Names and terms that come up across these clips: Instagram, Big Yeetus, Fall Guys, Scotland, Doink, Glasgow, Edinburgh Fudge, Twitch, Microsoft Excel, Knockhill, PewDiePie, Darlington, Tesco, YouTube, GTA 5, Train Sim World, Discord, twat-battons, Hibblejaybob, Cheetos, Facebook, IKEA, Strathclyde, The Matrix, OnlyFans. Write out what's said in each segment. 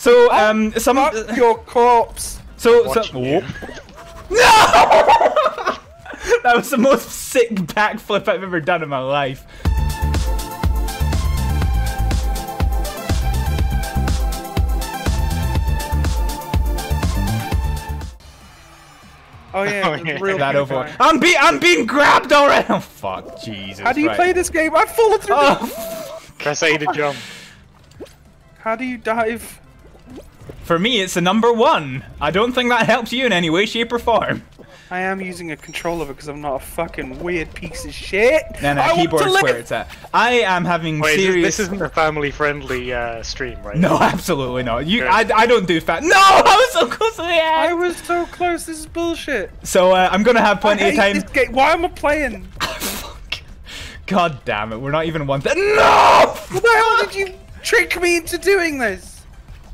So some fuck your corpse. So no! That was the most sick backflip I've ever done in my life. Oh yeah, oh, yeah. Real that over. I'm being grabbed already. Oh fuck, Jesus. How do you play this game? I've fallen through. Oh. Press A to jump. How do you dive? For me, it's the number one. I don't think that helps you in any way, shape, or form. I am using a controller because I'm not a fucking weird piece of shit. No, no, keyboard's where it's at. I am having serious... this isn't a family-friendly stream, right? No, absolutely not. You, I don't do fat... No! I was so close to the end! I was so close, this is bullshit. So, I'm gonna have plenty of time... This game. Why am I playing? God damn it, we're not even one... No! What the hell did you trick me into doing this?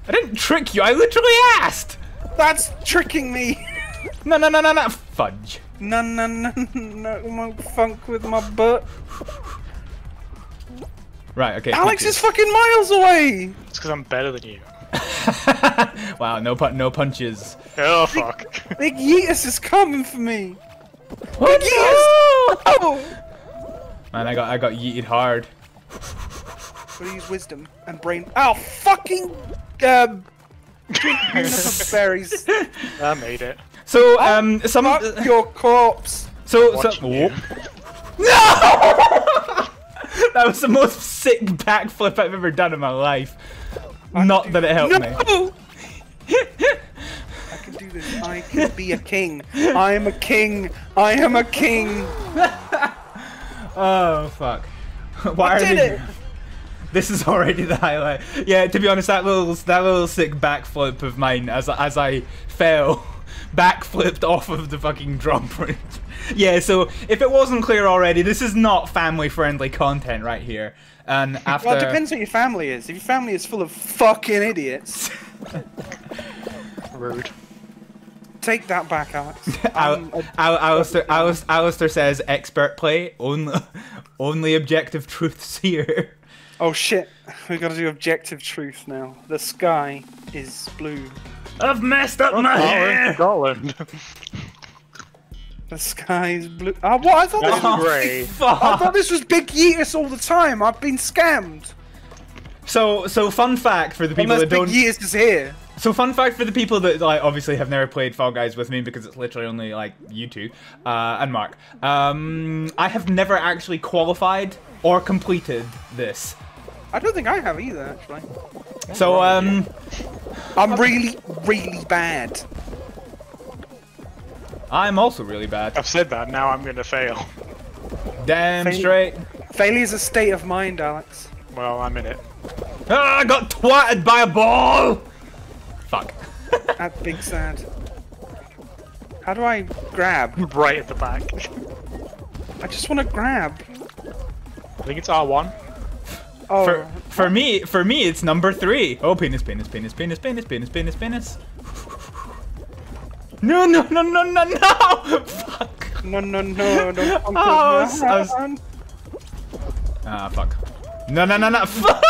I didn't trick you, I literally asked! That's tricking me. No, no, no, no, no, fudge. No, no, no, no, no, funk with my butt. Right, okay. Alex is fucking miles away! It's because I'm better than you. Wow, no punches. Oh, fuck. Big Yeetus is coming for me. What? Big Yeetus! Oh! Man, I got yeeted hard. Gotta use wisdom and brain. Ow, fucking... berries. I made it. So, some of your corpse. So no! That was the most sick backflip I've ever done in my life. Not that it helped me. I can do this. I can be a king. I am a king. I am a king. Oh fuck! Why did it? This is already the highlight. Yeah, to be honest, that little sick backflip of mine as I fell. Backflipped off of the fucking drum print. Yeah, so if it wasn't clear already, this is not family-friendly content right here. And after... Well, it depends what your family is. If your family is full of fucking idiots... Rude. Take that back, Alex. Alistair says, expert play, only objective truths here. Oh shit, we gotta do objective truth now. The sky is blue. I've messed up my hair! Scotland. The sky's blue. Oh, what? I thought this was grey. I thought this was Big Yeetus all the time. I've been scammed. So fun fact for the people that don't. Big Yeetus is here. So fun fact for the people that like obviously have never played Fall Guys with me because it's literally only like you two and Mark. I have never actually qualified or completed this. I don't think I have either, actually. So I'm really, really bad. I'm also really bad. I've said that, now I'm gonna fail. Damn straight. Failure's a state of mind, Alex. Well, I'm in it. Ah, I got twatted by a ball! Fuck. That's big sad. How do I grab? Right at the back. I just wanna grab. I think it's R1. Oh. For me, it's number 3. Oh, penis, penis, penis, penis, penis, penis, penis, penis. No, no, no, no, no, no! Fuck. No, no, no, no. Oh, ah, fuck. No, no, no, no. Fuck.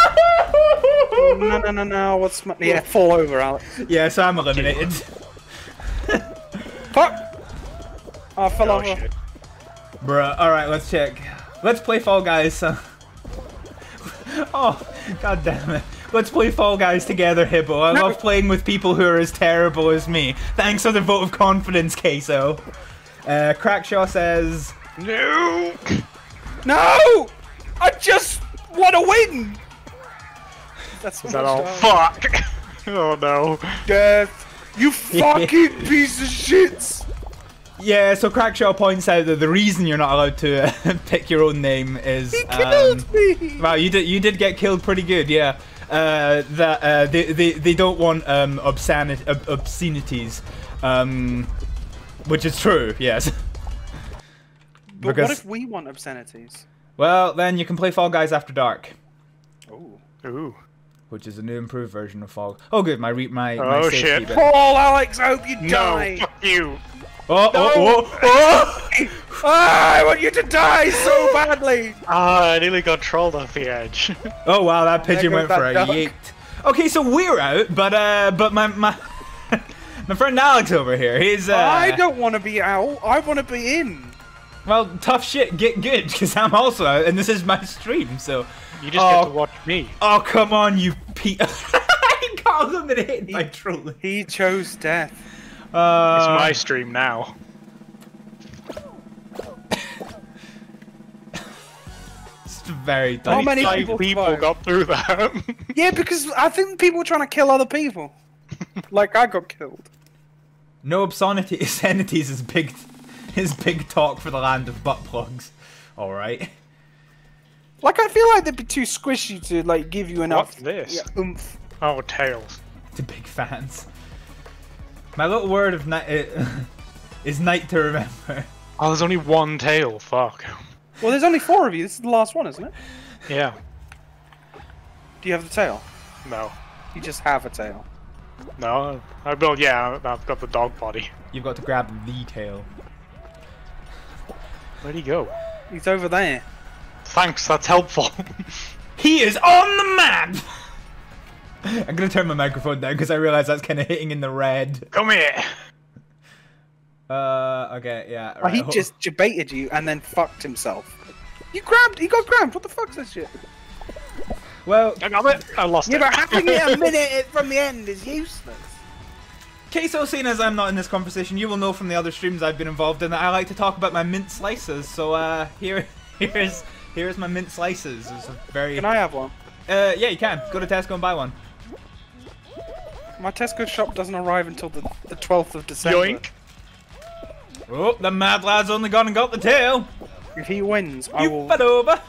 No, no, no, no. What's my? Yeah, fall over, Alex. Yeah, so I'm eliminated. Fuck. Oh, I fell over. Shit. Bruh. All right, let's check. Let's play Fall Guys. Oh, god damn it. Let's play Fall Guys together, Hibbo. I love playing with people who are as terrible as me. Thanks for the vote of confidence, Queso. Crackshaw says... No! No! I just want to win! That's what fuck! Oh no. Death! You fucking piece of shit! Yeah, so Crackshaw points out that the reason you're not allowed to pick your own name is... He killed me! Wow, you did get killed pretty good, yeah. That they don't want obscenities, which is true, yes. But because, what if we want obscenities? Well, then you can play Fall Guys After Dark. Oh. Ooh. Which is a new improved version of Fall... Oh good, my shit. Paul, Alex, I hope you die! No, fuck you! Oh, no. Oh, oh, oh. Oh, I want you to die so badly! Ah, I nearly got trolled off the edge. Oh wow, that pigeon went for a yeet. Okay, so we're out, but my friend Alex over here, he's I don't want to be out. I want to be in. Well, tough shit, get good, because I'm also out, and this is my stream, so... You just get to watch me. Oh, come on, you pe- He got eliminated by trolling. He chose death. It's my stream now. It's very dumb. How many people got through that? Yeah, because I think people were trying to kill other people. Like, I got killed. No obscenities is big... His big talk for the land of butt plugs. All right. Like, I feel like they'd be too squishy to like give you enough. What's this? Yeah, oomph. Oh, tails. To big fans. My little word of night is night to remember. Oh, there's only one tail. Fuck. Well, there's only four of you. This is the last one, isn't it? Yeah. Do you have the tail? No. You just have a tail. No. Well, yeah, I've got the dog body. You've got to grab the tail. Where'd he go? He's over there. Thanks, that's helpful. He is on the map! I'm gonna turn my microphone down because I realize that's kind of hitting in the red. Come here! Okay, yeah. Right. Well, he just debated you and then fucked himself. He got grabbed, what the fuck's this shit? Well... I got it, I lost it. Yeah, but having it a minute from the end is useless. Okay, so seeing as I'm not in this conversation, you will know from the other streams I've been involved in that I like to talk about my mint slices. So here's my mint slices. It's a very... Can I have one? Yeah, you can. Go to Tesco and buy one. My Tesco shop doesn't arrive until the 12th of December. Yoink! Oh, the mad lad's only gone and got the tail. If he wins, I will... You fed over!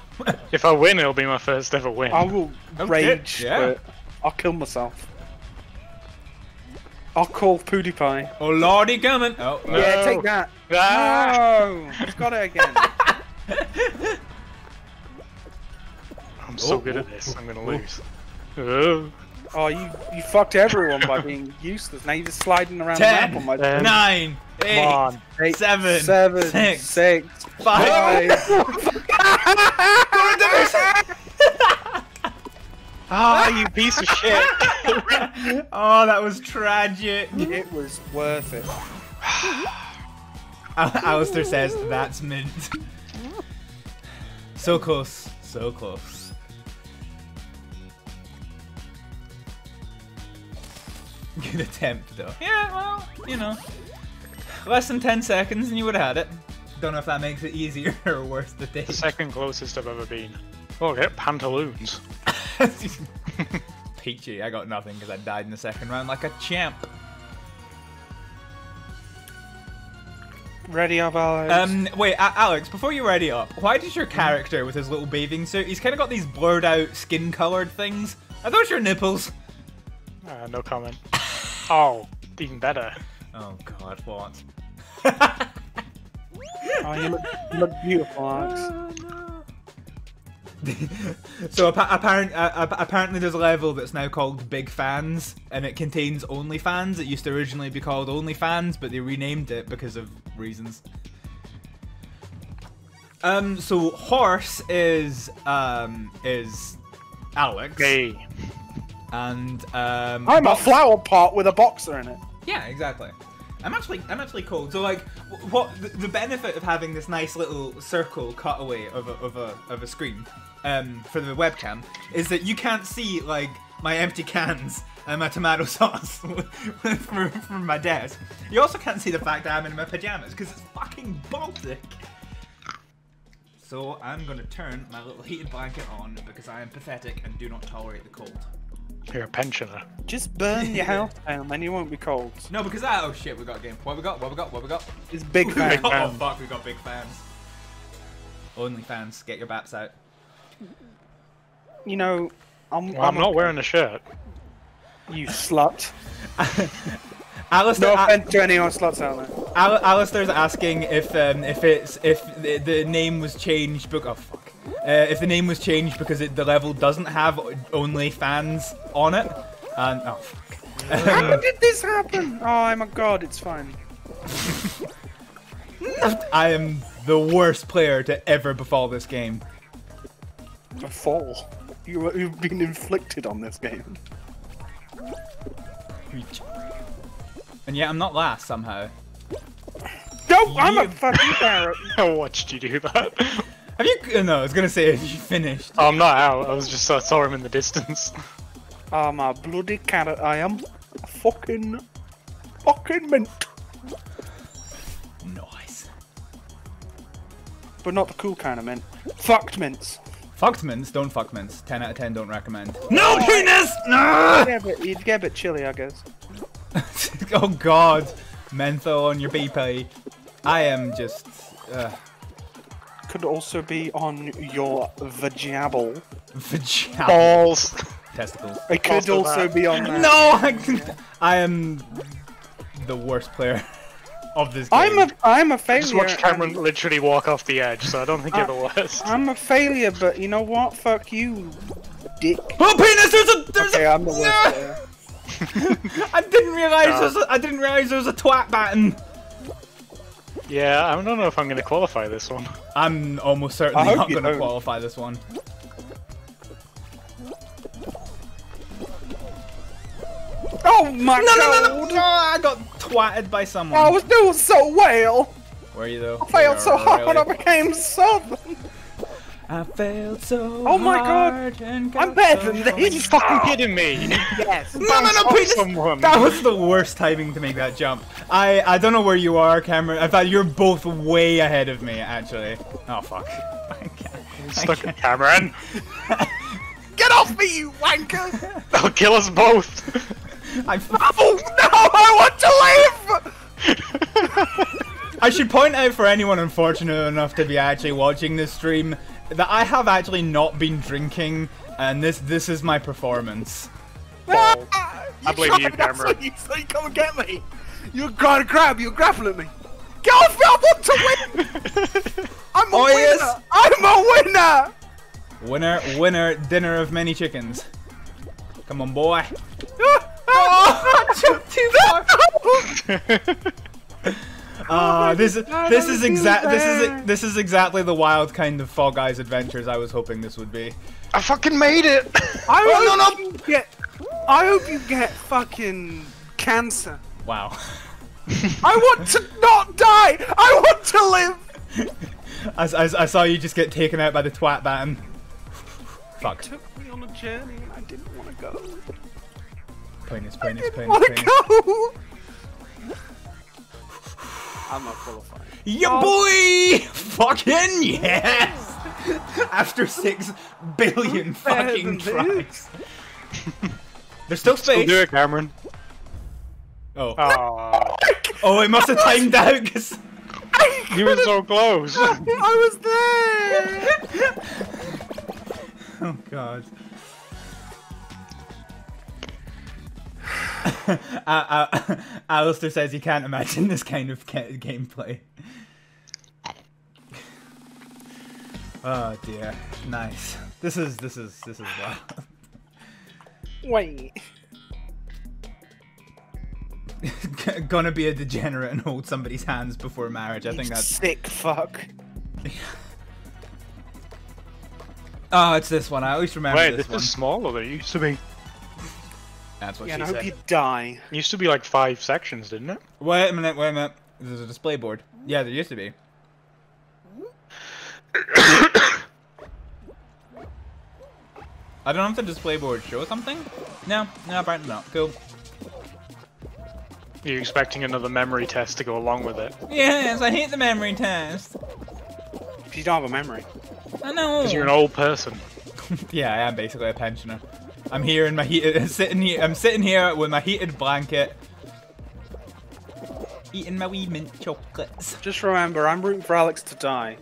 If I win, it'll be my first ever win. I will rage, but I'll kill myself. I'll call PewDiePie. Oh lordy, coming! Oh, no. Yeah, take that. No, he's got it again. I'm so good at this. I'm gonna lose. Oh, you fucked everyone by being useless. Now you're just sliding around the map on my. 10, 9, 8, 7, 6, 5. Ah, you piece of shit! Oh, that was tragic. It was worth it. Alistair says that's mint. So close, so close. Good attempt, though. Yeah, well, you know, less than 10 seconds and you would have had it. Don't know if that makes it easier or worse to take. The second closest I've ever been. Oh, get pantaloons. Peachy, I got nothing because I died in the second round like a champ. Ready up, Alex. Wait, Alex, before you ready up, why does your character with his little bathing suit, he's kind of got these blurred out skin colored things. Are those your nipples? No comment. Oh, even better. Oh god, what? Oh, you look beautiful, Alex. So apparently there's a level that's now called Big Fans, and it contains OnlyFans. It used to originally be called OnlyFans, but they renamed it because of reasons. So horse is Alex. Hey. And I'm a flower pot with a boxer in it. Yeah, exactly. I'm actually cold. So like, what the benefit of having this nice little circle cutaway of a screen for the webcam is that you can't see like my empty cans and my tomato sauce from my desk. You also can't see the fact that I'm in my pajamas because it's fucking Baltic. So I'm gonna turn my little heated blanket on because I am pathetic and do not tolerate the cold. You're a pensioner. Just burn your house down and you won't be cold. No, because oh shit, we got a game. What we got? It's big fans. Oh fuck, we got big fans. Only fans, get your baps out. You know, I'm not wearing a shirt. You slut. Alistair, no offense to anyone sluts out there. Alistair's asking if the name was changed. Oh fuck. If the name was changed because the level doesn't have OnlyFans on it, and oh fuck! How did this happen? Oh my god, it's fine. I am the worst player to ever befall this game. Befall? You've been inflicted on this game. Screech. And yet I'm not last somehow. No, you... I'm a fucking parrot. I watched you do that. Have you? No, I was gonna say, have you finished? Oh, I'm not out. I was just I saw him in the distance. I'm a bloody carrot. I am a fucking mint. Nice. But not the cool kind of mint. Fucked mints. Fucked mints? Don't fuck mints. 10 out of 10 don't recommend. No penis! No! You'd get a bit chilly, I guess. Oh god. Menthol on your BP. I am just... Could also be on your vajabble. Vajabble. Balls. Testicles. It could also be on that. No! I am the worst player of this game. I'm a failure. Just watch Cameron literally walk off the edge, so I don't think you're the worst. I'm a failure, but you know what? Fuck you, dick. Oh, penis! There's a... I'm the worst player. I didn't realize there was a twat button. Yeah, I don't know if I'm gonna qualify this one. I'm almost certainly not gonna qualify this one. Oh my god! No, I got twatted by someone. I was doing so well. Were you though? I failed so hard when I became sub. I failed so hard. Oh my god! I'm better than this! Are you fucking kidding me? Yes! No, please! That was the worst timing to make that jump. I don't know where you are, Cameron. I thought you were both way ahead of me, actually. Oh fuck. I'm stuck at Cameron. Get off me, you wanker! They'll kill us both! Oh no! I want to leave! I should point out for anyone unfortunate enough to be actually watching this stream that I have actually not been drinking, and this is my performance. I blame you, Cameron. You say, come and get me. You're gonna grab. You're grappling me. Get off me! I want to win. I'm a winner. Yes. I'm a winner. Winner, winner, dinner of many chickens. Come on, boy. Too far. This is exactly the wild kind of Fall Guys adventures I was hoping this would be. I fucking made it. I hope you get fucking cancer. Wow. I want to not die. I want to live. I saw you just get taken out by the twat baton. Fuck. It took me on a journey and I didn't want to go. I didn't want to go. I'm not qualified. Yeah, boy! Fucking yes! After 6 billion fucking tries. There's still space. Still do it, Cameron. Oh. Oh, oh it must have timed out because you were so close. I was there. Oh god. Alistair says he can't imagine this kind of gameplay. Oh dear, nice. This is wild. Wait. Gonna be a degenerate and hold somebody's hands before marriage. I think that's sick. Fuck. Oh, it's this one. I always remember. Wait, this is smaller than it used to be. That's what she said. I hope you die. It used to be like 5 sections, didn't it? Wait a minute, wait a minute. There's a display board. Yeah, there used to be. I don't know if the display board shows something? No, apparently not. Cool. You're expecting another memory test to go along with it. Yes, I hate the memory test. Because you don't have a memory. I know. Because you're an old person. Yeah, I am basically a pensioner. I'm here in my heated, I'm sitting here with my heated blanket, eating my wee mint chocolates. Just remember, I'm rooting for Alex to die.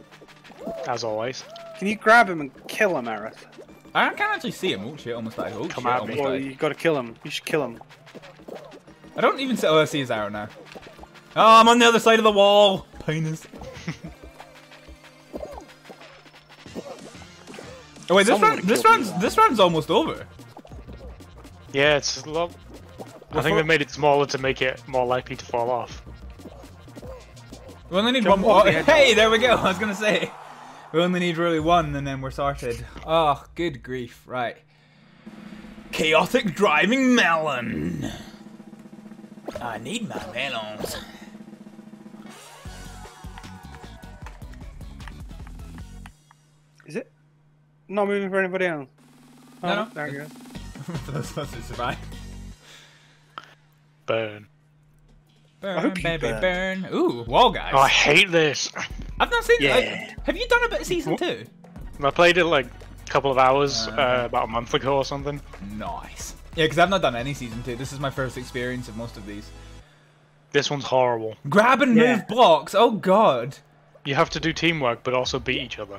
As always. Can you grab him and kill him, Aerith? I can't actually see him. Oh shit! Almost died. Oh, come at me! Well, you gotta kill him. You should kill him. I don't even see. Oh, I see his arrow now. Oh, I'm on the other side of the wall. Penis. Oh wait, this round's almost over. Yeah, it's a lot. I think they made it smaller to make it more likely to fall off. We only need one more. Hey, there we go. I was gonna say, we only need really one, and then we're sorted. Oh, good grief! Right. Chaotic driving melon. I need my melons. Is it not moving for anybody else? Oh, no, there it goes. That's what it's about. Burn. Burn, baby, burn. Ooh, Wall Guys. Oh, I hate this. I've not seen it. Have you done a bit of Season 2? I played it like a couple of hours, about a month ago or something. Nice. Yeah, because I've not done any Season 2. This is my first experience of most of these. This one's horrible. Grab and move blocks. Oh, God. You have to do teamwork, but also beat each other.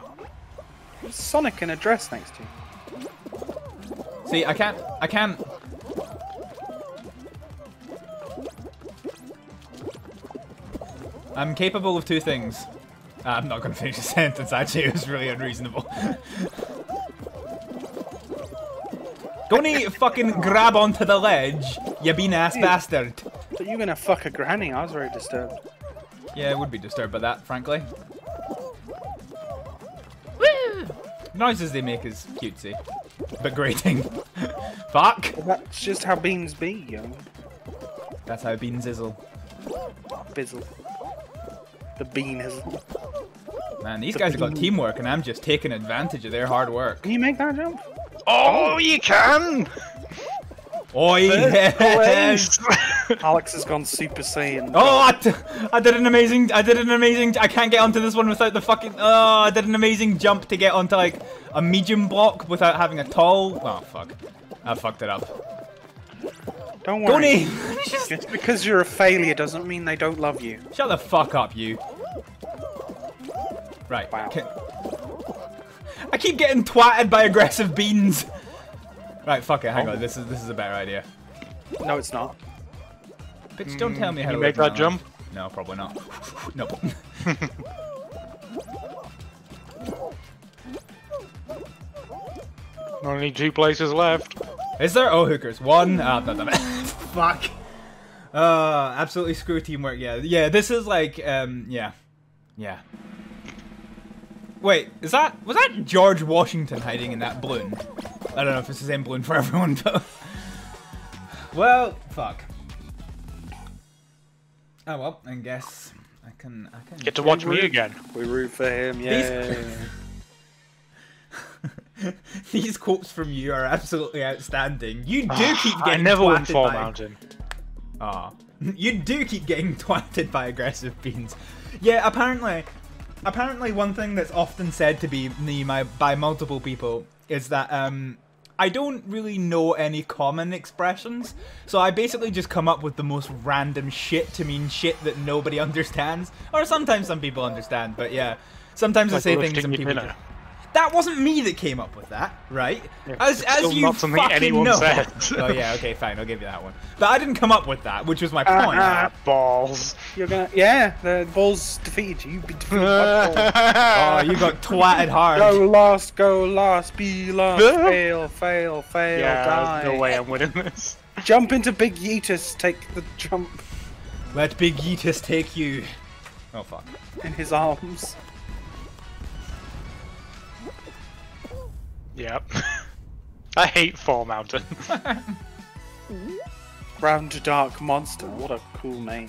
What's Sonic in a dress next to you? See, I can't. I'm capable of two things. I'm not going to finish the sentence, actually. It was really unreasonable. Gonna fucking grab onto the ledge, you bean ass bastard. But you're going to fuck a granny. I was very disturbed. Yeah, I would be disturbed by that, frankly. Woo! Noises they make is cutesy, but grating. Fuck! That's just how beans be, yo. That's how beans izzle. Bizzle. The bean is. Man, these guys have got teamwork, and I'm just taking advantage of their hard work. Can you make that jump? Oh, you can! Oh, yes! Alex has gone Super Saiyan. Oh, I did an amazing. I can't get onto this one without the fucking. Oh, I did an amazing jump to get onto like a medium block without having a tall. Oh fuck! I fucked it up. Don't worry. Just because you're a failure doesn't mean they don't love you. Shut the fuck up, you. Right. Wow. I keep getting twatted by aggressive beans. Right, fuck it. Hang on. This is a better idea. No, it's not. Bitch, don't tell me how to make that jump. No, probably not. Nope. Only two places left. Is there? Oh, hookers. One. Ah, oh, no, damn it. Fuck. Absolutely screw teamwork, yeah. Yeah, this is like, yeah. Yeah. Wait, is that, was that George Washington hiding in that balloon? I don't know if it's the same balloon for everyone, but. Well, fuck. Oh well, I guess I can get to watch me again. We root for him, yeah. These quotes from you are absolutely outstanding. You do keep getting I never won Fall Mountain. You do keep getting twatted by aggressive beans. Yeah, apparently one thing that's often said to be me by multiple people is that I don't really know any common expressions, so I basically just come up with the most random shit to mean shit that nobody understands, or sometimes some people understand, but yeah, sometimes like I say things and people just... That wasn't me that came up with that, right? Yeah, as you not fucking anyone know. Said. Oh yeah, okay, fine, I'll give you that one. But I didn't come up with that, which was my point. Balls. You're gonna, yeah, the balls defeated you. You defeated by balls. Oh, you got twatted hard. Go last, be last, fail, die. There's no way I'm winning this. Jump into Big Yeetus, take the jump. Let Big Yeetus take you. Oh fuck. In his arms. Yep. I hate Fall Mountain. Round Dark Monster, what a cool name.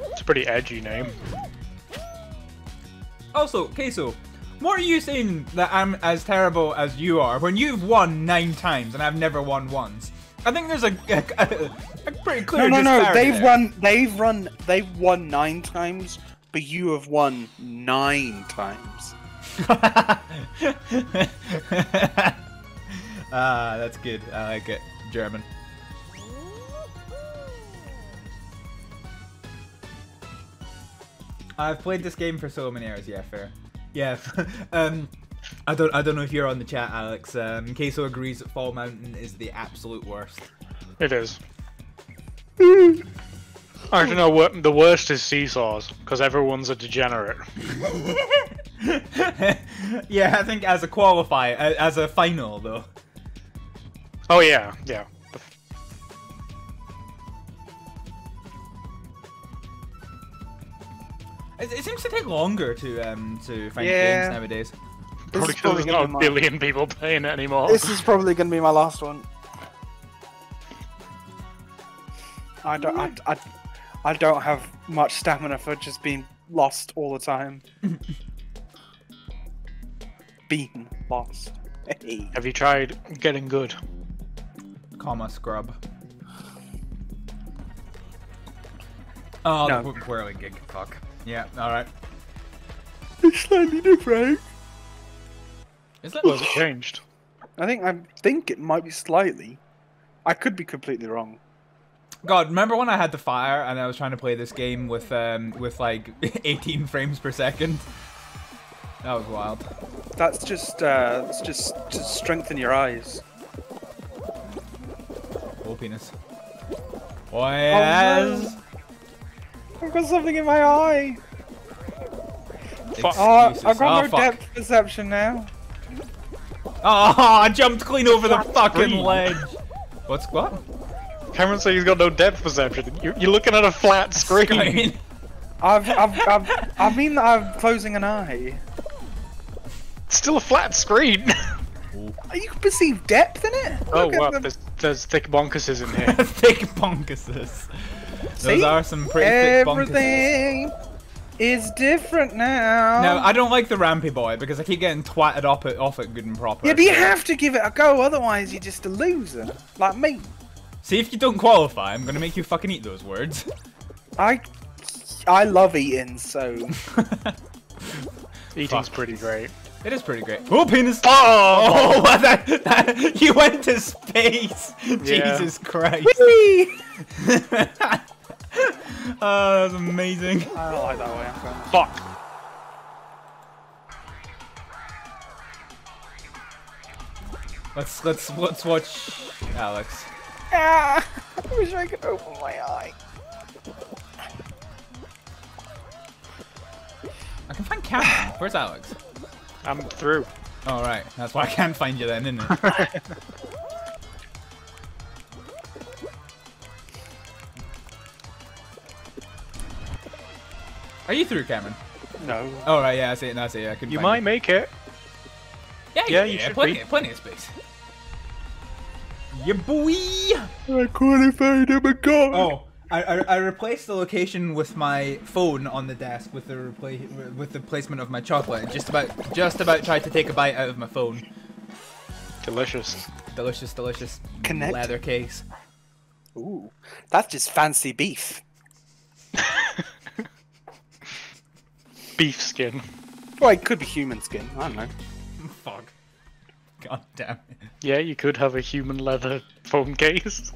It's a pretty edgy name. Also, Queso, what are you saying that I'm as terrible as you are when you've won 9 times and I've never won once? I think there's a pretty clear disparity. No, they've won 9 times, but you have won 9 times. That's good. I like it. German. I've played this game for so many hours. Yeah, fair. Yeah. I don't know if you're on the chat, Alex. Queso agrees that Fall Mountain is the absolute worst. It is. I don't know what the worst is. Seesaws, because everyone's a degenerate. Yeah, I think as a qualifier, as a final though. Oh yeah, yeah. It seems to take longer to find games nowadays. Probably because there's not a billion people playing it anymore. This is probably going to be my last one. I don't have much stamina for just being lost all the time. Being lost. Hey. Have you tried getting good? Comma scrub. Oh, no. The whirling gig. Fuck. Yeah, alright. It's slightly different. Is that it changed? I think it might be slightly. I could be completely wrong. God, remember when I had the fire and I was trying to play this game with like 18 frames per second? That was wild. That's just strengthen your eyes. Oh, penis. Oh, yes. Oh, I've got something in my eye. Fuck. Oh, I've got no depth perception now. Oh, I jumped clean over the fucking ledge. What's what? Cameron said he's got no depth perception. You're looking at a flat screen. I mean that I'm closing an eye. It's still a flat screen. You can perceive depth in it. Oh wow, there's thick bonkuses in here. Thick bonkuses. Those are some pretty thick bonkuses. Is different now. No, I don't like the rampy boy because I keep getting twatted off it good and proper. Yeah, but you have to give it a go, otherwise you're just a loser, like me. See, if you don't qualify, I'm gonna make you fucking eat those words. I love eating, so... Eating's pretty great. It is pretty great. Oh, penis! Oh, oh that, you went to space! Yeah. Jesus Christ. Whee! Oh, that's amazing. I don't like that way. I'm going. Fuck. Let's watch Alex. Ah, I wish I could open my eye. I can find Cameron. Where's Alex? I'm through. All right, that's why I can't find you then, isn't it? Are you through, Cameron? No. Oh, right, yeah, I see it, no, I see it. I couldn't find it. Make it. Yeah, you should plenty of space. Yeah, boy! I qualified, oh my god! Oh, I replaced the location with my phone on the desk with the placement of my chocolate and just about tried to take a bite out of my phone. Delicious. Delicious, delicious. Connect. Leather cakes. Ooh, that's just fancy beef. Beef skin. Well, it could be human skin. I don't know. Fuck. God damn it. Yeah, you could have a human leather phone case.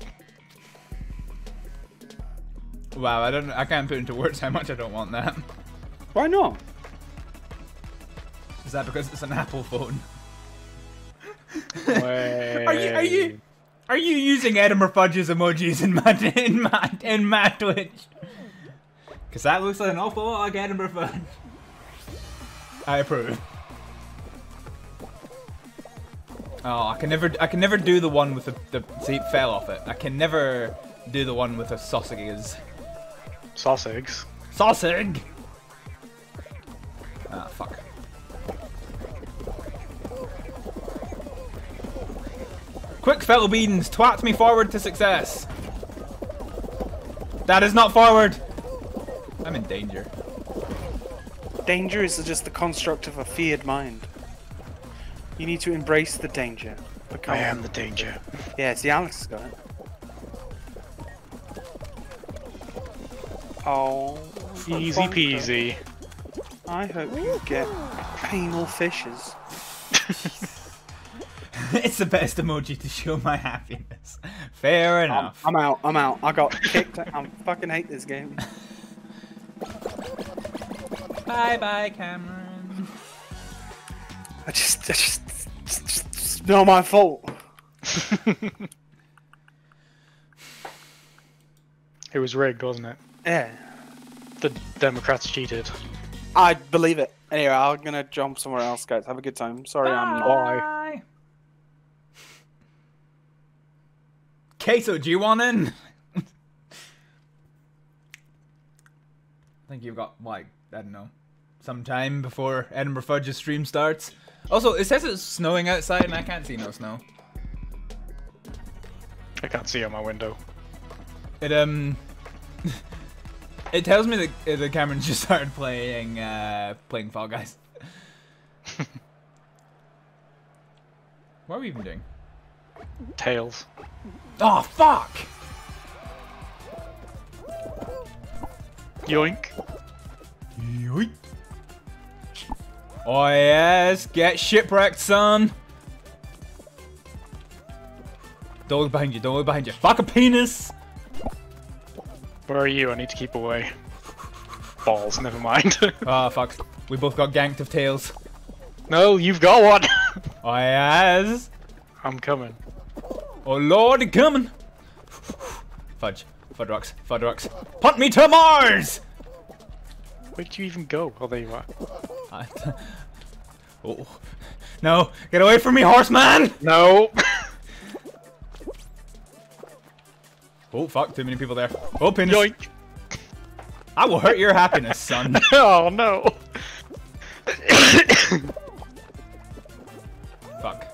Wow, I can't put into words how much I don't want that. Why not? Is that because it's an Apple phone? Are you using Edinburgh Fudge's emojis in my Twitch? Because that looks like an awful lot like Edinburgh Fudge. I approve. Oh, I can never do the one with the see, fell off it. I can never do the one with the sausages. Sausages. Sausage. Ah, fuck. Quick, fellow beans, twat me forward to success. That is not forward. I'm in danger. Danger is just the construct of a feared mind. You need to embrace the danger. I am the danger. Yeah, see, Alex has got it. Oh. Easy peasy. I hope you get penal fishes. It's the best emoji to show my happiness. Fair enough. I'm out, I'm out. I got kicked. I fucking hate this game. Bye bye, Cameron. It's not my fault. It was rigged, wasn't it? Yeah. The Democrats cheated. I believe it. Anyway, I'm gonna jump somewhere else, guys. Have a good time. Sorry, bye. Bye. Queso, do you want in? I think you've got, like, I don't know, some time before Edinburgh Fudge's stream starts. Also, it says it's snowing outside and I can't see no snow. I can't see out my window. It it tells me that the Cameron just started playing playing Fall Guys. What are we even doing? Tails. Oh fuck! Yoink. Yoink. Oh yes, get shipwrecked, son. Don't look behind you, don't look behind you. Fuck a penis! Where are you? I need to keep away. Balls, never mind. Ah, oh, fuck. We both got ganked of tails. No, you've got one! Oh yes! I'm coming. Oh lord, I'm coming! Fudge. Fud rocks. Fud rocks. Punt me to Mars! Where did you even go? Oh, there you are. Oh. No! Get away from me, horseman! No! Oh fuck, too many people there. Oh, penis. Yoink. I will hurt your happiness, son. Oh no. Fuck.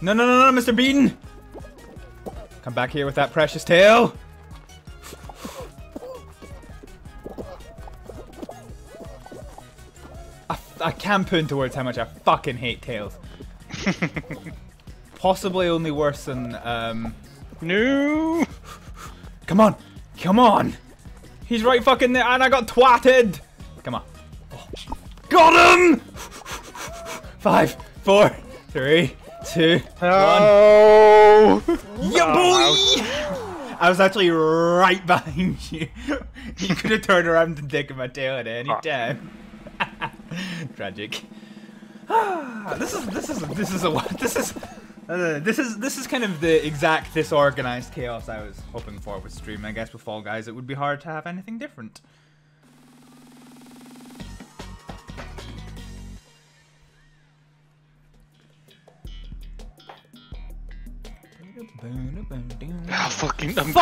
No, no, no, no, Mr. Bean. Come back here with that precious tail. I can't put into words how much I fucking hate tails. Possibly only worse than, No! Come on! Come on! He's right fucking there and I got twatted! Come on. Oh. Got him! 5, 4, 3, 2, 1. Yeah, boy! I was actually right behind you. You could have turned around and taken my tail at any time. Tragic. This is kind of the exact disorganized chaos I was hoping for with stream. I guess with Fall Guys, it would be hard to have anything different. Oh, fucking! I'm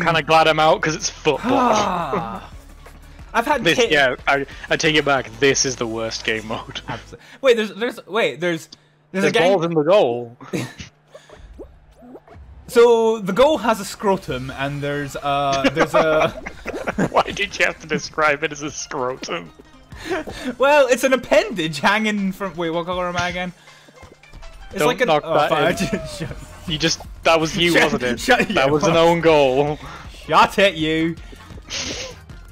kind of glad I'm out because it's football. I've had this. Yeah, I take it back. This is the worst game mode. Absolutely. Wait, there's balls in the goal. So the goal has a scrotum, and there's a. Why did you have to describe it as a scrotum? Well, it's an appendage hanging from. Wait, what color am I again? It's Don't like an. Knock oh, that you just that was you, wasn't it? That was an own goal. Shut it, you.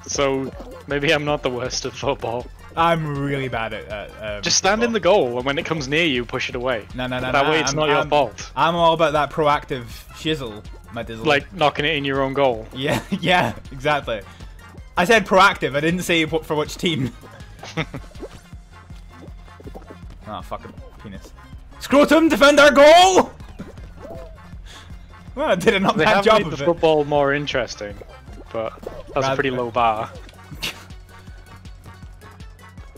So maybe I'm not the worst at football. I'm really bad at just stand in the goal, and when it comes near you, push it away. No, no, no. That way, it's not your fault. I'm all about that proactive shizzle, my dizzle. Like knocking it in your own goal. Yeah, yeah, exactly. I said proactive. I didn't say for which team. Oh, fucking penis. Scrotum, defend our goal. Well, I did a not bad job of it. They have made the football more interesting, but that's a pretty low bar.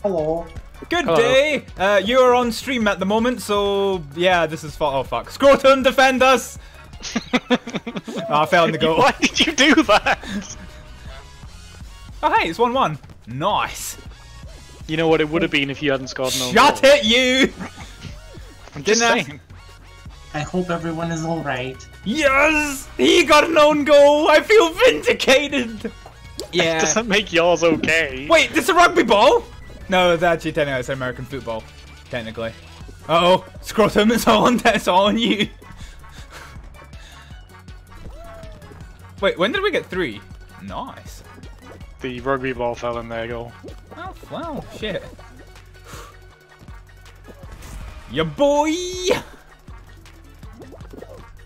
Hello. Good day! You are on stream at the moment, so yeah, this is for. Oh fuck. Scrotum, defend us! Oh, I fell in the goal. Why did you do that? Oh hey, it's 1-1. Nice. You know what it would have been if you hadn't scored no Shut goal. It, you! I'm just saying. I hope everyone is alright. Yes! He got an own goal! I feel vindicated! Yeah. It doesn't make yours okay. Wait, this is a rugby ball? No, it's actually technically it's American football, technically. Uh oh, scrotum, it's all on you. Wait, when did we get 3? Nice. The rugby ball fell in their goal. Oh wow, shit. Ya boy.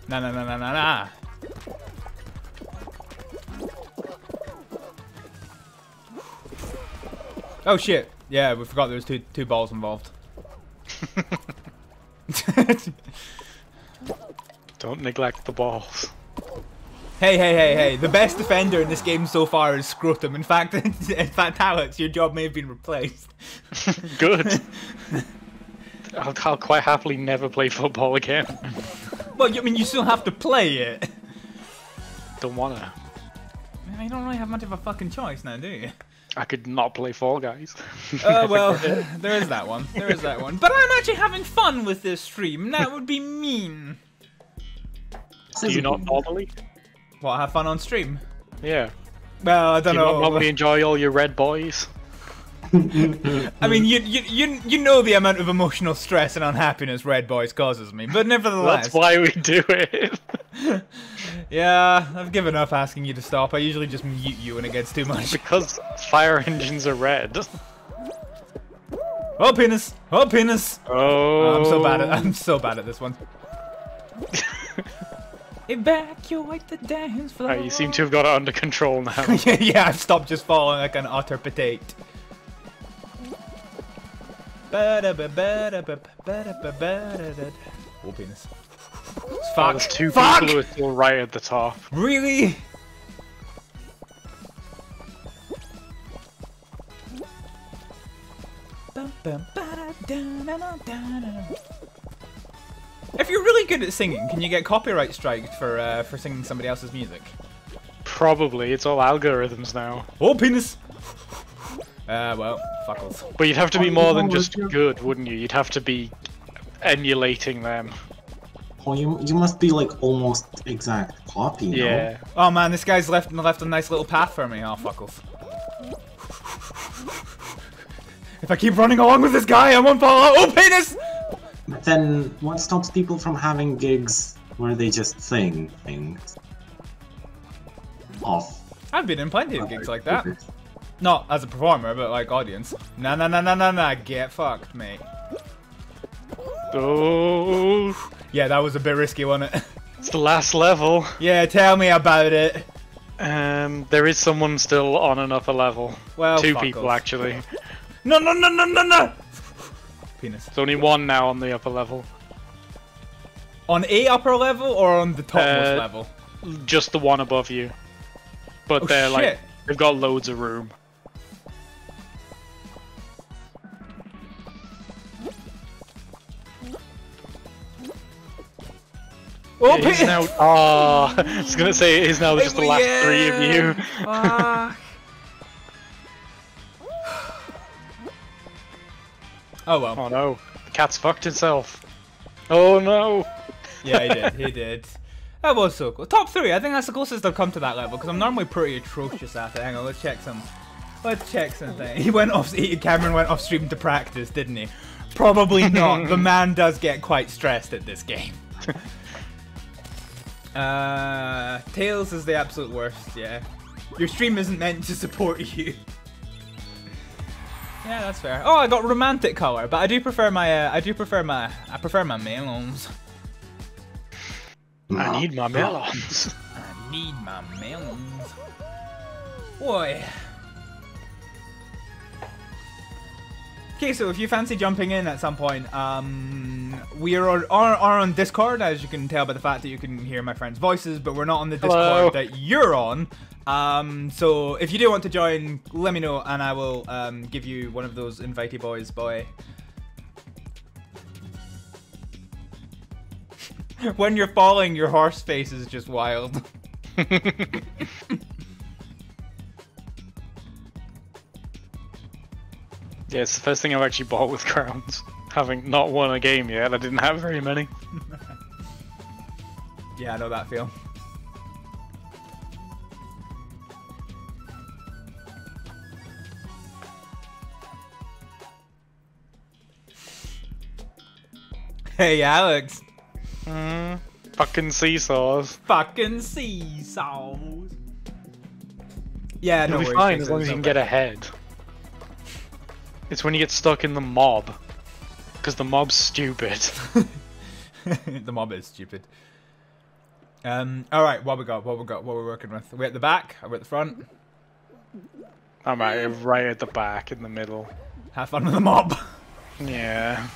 Nah, nah, nah, nah, nah, nah. Oh shit. Yeah, we forgot there was two balls involved. Don't neglect the balls. Hey, hey, hey, hey! The best defender in this game so far is Scrotum. In fact, Alex, your job may have been replaced. Good. I'll quite happily never play football again. Well, I mean, you still have to play it. Don't wanna. I mean, you don't really have much of a fucking choice now, do you? I could not play Fall Guys. Well, there is that one. There is that one. But I'm actually having fun with this stream. That would be mean. Do you not normally? What, have fun on stream? Yeah. Well, I don't know. Do you not normally enjoy all your red boys? I mean, you know the amount of emotional stress and unhappiness red boys causes me, but nevertheless. That's why we do it. Yeah, I've given up asking you to stop. I usually just mute you when it gets too much. Because fire engines are red. Oh penis! Oh penis! Oh, I'm so bad at this one. Evacuate the dance floor. Right, you seem to have got it under control now. Yeah, I've stopped just falling like an otter potato. Oh penis. Fuck! There's two people who are still right at the top. Really? If you're really good at singing, can you get copyright striked for singing somebody else's music? Probably. It's all algorithms now. Oh, penis! Well, fuckles. But you'd have to be more than just good, wouldn't you? You'd have to be emulating them. Oh, you must be like almost exact copy, yeah. No? Oh man, this guy's left a nice little path for me. Oh, fuckles. If I keep running along with this guy, I won't fall out. Oh, penis! But then, what stops people from having gigs where they just sing things? Off. I've been in plenty of gigs like that. Not as a performer, but like audience. Nah, nah, nah, nah, nah, nah. Get fucked, mate. Oh. Yeah, that was a bit risky, wasn't it? It's the last level. Yeah, tell me about it. There is someone still on an upper level. Well, two people actually. No, no, no, no, no, no! Penis. There's only one now on the upper level. On a upper level or on the topmost level? Just the one above you. But oh, they're shit. Like, they've got loads of room. Oh, penis! Oh, I was gonna say, it is now just the last three of you. Fuck. Oh well. Oh no. The cat's fucked himself. Oh no. Yeah, he did. He did. That was so cool. Top three. I think that's the closest I've come to that level because I'm normally pretty atrocious at it. Hang on, let's check some. Let's check something. He went off. Cameron went off stream to practice, didn't he? Probably not. The man does get quite stressed at this game. Tails is the absolute worst. Yeah. Your stream isn't meant to support you. Yeah, that's fair. Oh, I got romantic color, but I do prefer my, I prefer my melons. I need my melons. I need my melons. Boy. Okay, so if you fancy jumping in at some point, we are on Discord, as you can tell by the fact that you can hear my friends' voices, but we're not on the Discord that you're on. So if you do want to join, let me know, and I will give you one of those invitee boys, boy. When you're falling, your horse face is just wild. Yeah, it's the first thing I've actually bought with crowns. Having not won a game yet, I didn't have very many. Yeah, I know that feel. Hey, Alex. Fucking seesaws. Fucking seesaws. Yeah, it'll be fine as long as you can get ahead. It's when you get stuck in the mob. Because the mob's stupid. The mob is stupid. Alright, what we working with? Are we at the back? Are we at the front? I'm right at the back, in the middle. Have fun with the mob. Yeah.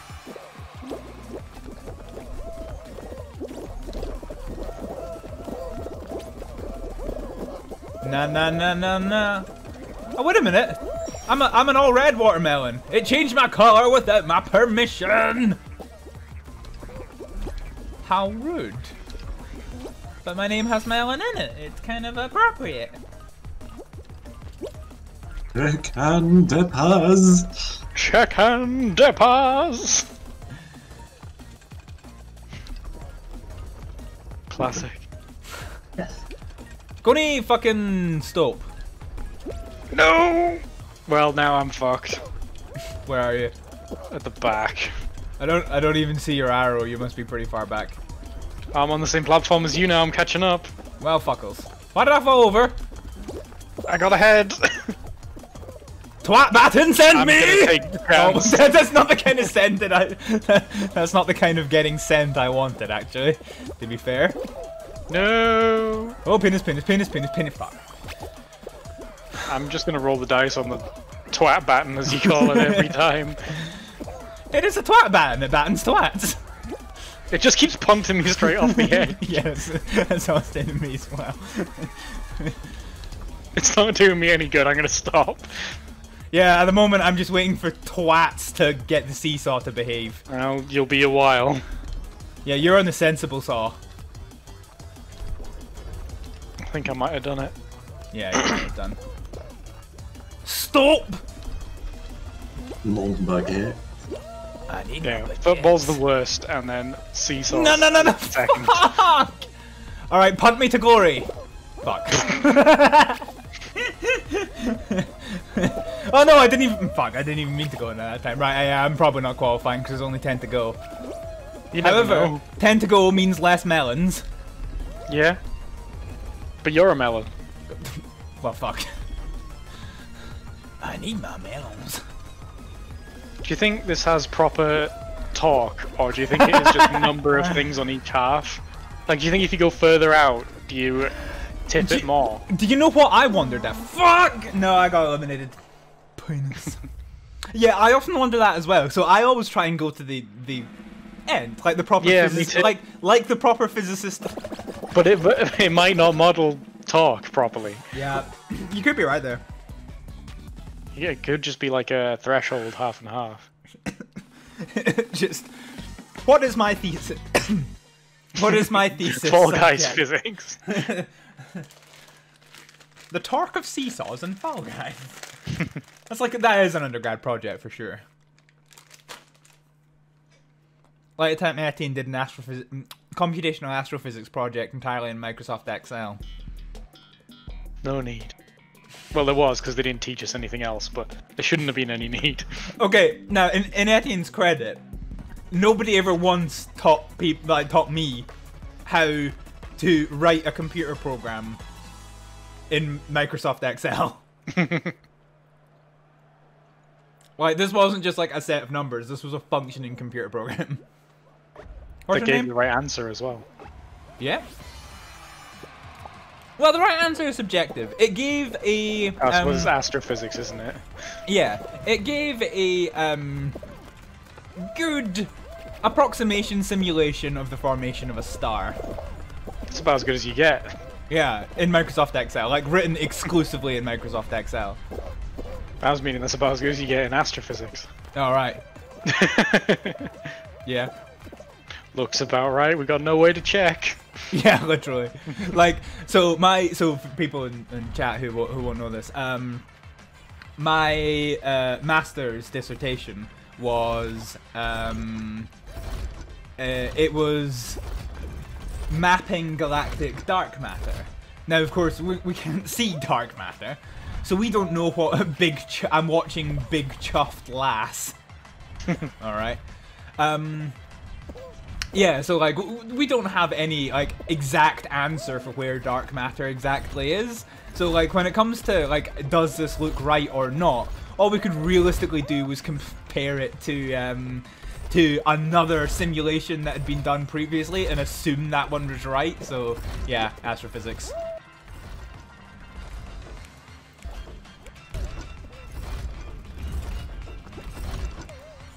Na na na na na. Oh, wait a minute. I'm an all red watermelon. It changed my color without my permission. How rude. But my name has melon in it. It's kind of appropriate. Chicken dippers. Chicken dippers. Classic. Gonna fucking stop. No! Well, now I'm fucked. Where are you? At the back. I don't even see your arrow. You must be pretty far back. I'm on the same platform as you now. I'm catching up. Well, fuckles. Why did I fall over? I got ahead. Twat batten send I'm me! Oh, that's not the kind of send that that's not the kind of getting send I wanted, actually. To be fair. No. Oh, penis. Fuck. I'm just gonna roll the dice on the twat batten, as you call it, every time. It is a twat batten. It battens twats. It just keeps punting me straight off the edge. Yes, that's how it's doing me as well. It's not doing me any good. I'm gonna stop. Yeah, at the moment I'm just waiting for twats to get the seesaw to behave. Well, you'll be a while. Yeah, you're on the sensible saw. I think I might have done it. Yeah, you might have done. Stop! Balls back here. I need football's the worst, and then seesaw. No! Second. Fuck! Alright, punt me to glory. Fuck. Oh no, I didn't even mean to go in there that time. Right, I'm probably not qualifying because there's only 10 to go. However, 10 to go means less melons. Yeah. But you're a melon. Well, fuck. I need my melons. Do you think this has proper talk, or do you think it is just number of things on each half? Like, do you think if you go further out, do you tip it more? Do you know what I wondered at? Fuck! No, I got eliminated. Penis. Yeah, I often wonder that as well. So I always try and go to the end, like the proper physicist, like the proper physicist. But it might not model talk properly. Yeah, you could be right there. Yeah, it could just be like a threshold half and half. Just, what is my thesis? What is my thesis? Fall Guys physics. The torque of seesaws and Fall Guys. That's like, that is an undergrad project for sure. Like the time Etienne did an computational astrophysics project entirely in Microsoft Excel. No need. Well, there was, because they didn't teach us anything else, but there shouldn't have been any need. Okay, now in Etienne's credit, nobody ever once taught me how to write a computer program in Microsoft Excel. Like, this wasn't just like a set of numbers, this was a functioning computer program. That gave the right answer as well. Yeah. Well, the right answer is subjective. It gave a... That was astrophysics, isn't it? Yeah. It gave a good approximation simulation of the formation of a star. It's about as good as you get. Yeah, in Microsoft Excel. Like, written exclusively in Microsoft Excel. I was meaning that's about as good as you get in astrophysics. Oh, right. Yeah. Looks about right. We got no way to check. Yeah, literally. Like, so for people in chat who won't know this, my master's dissertation was it was mapping galactic dark matter. Now, of course, we can't see dark matter, so we don't know what a big. I'm watching Big Chuffed Lass. All right. Yeah, so like we don't have any like exact answer for where dark matter exactly is. So like when it comes to like does this look right or not, all we could realistically do was compare it to another simulation that had been done previously and assume that one was right. So yeah, astrophysics.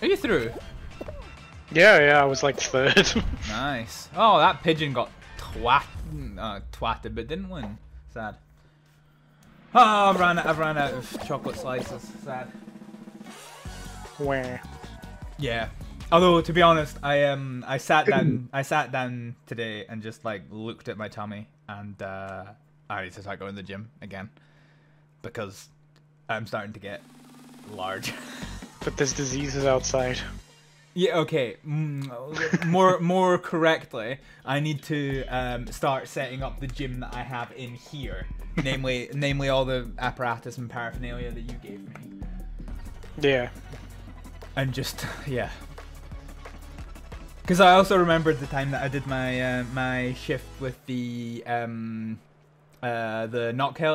Are you through? Yeah, I was like third. Nice. Oh, that pigeon got twatted, but didn't win. Sad. Oh, I've run out of chocolate slices. Sad. Where? Yeah. Although, to be honest, I sat down today and just like looked at my tummy, and I need to start going to the gym again because I'm starting to get large. But there's diseases outside. Yeah, okay. More correctly, I need to start setting up the gym that I have in here, namely all the apparatus and paraphernalia that you gave me. Yeah. And just yeah. Because I also remembered the time that I did my my shift with the Knockhill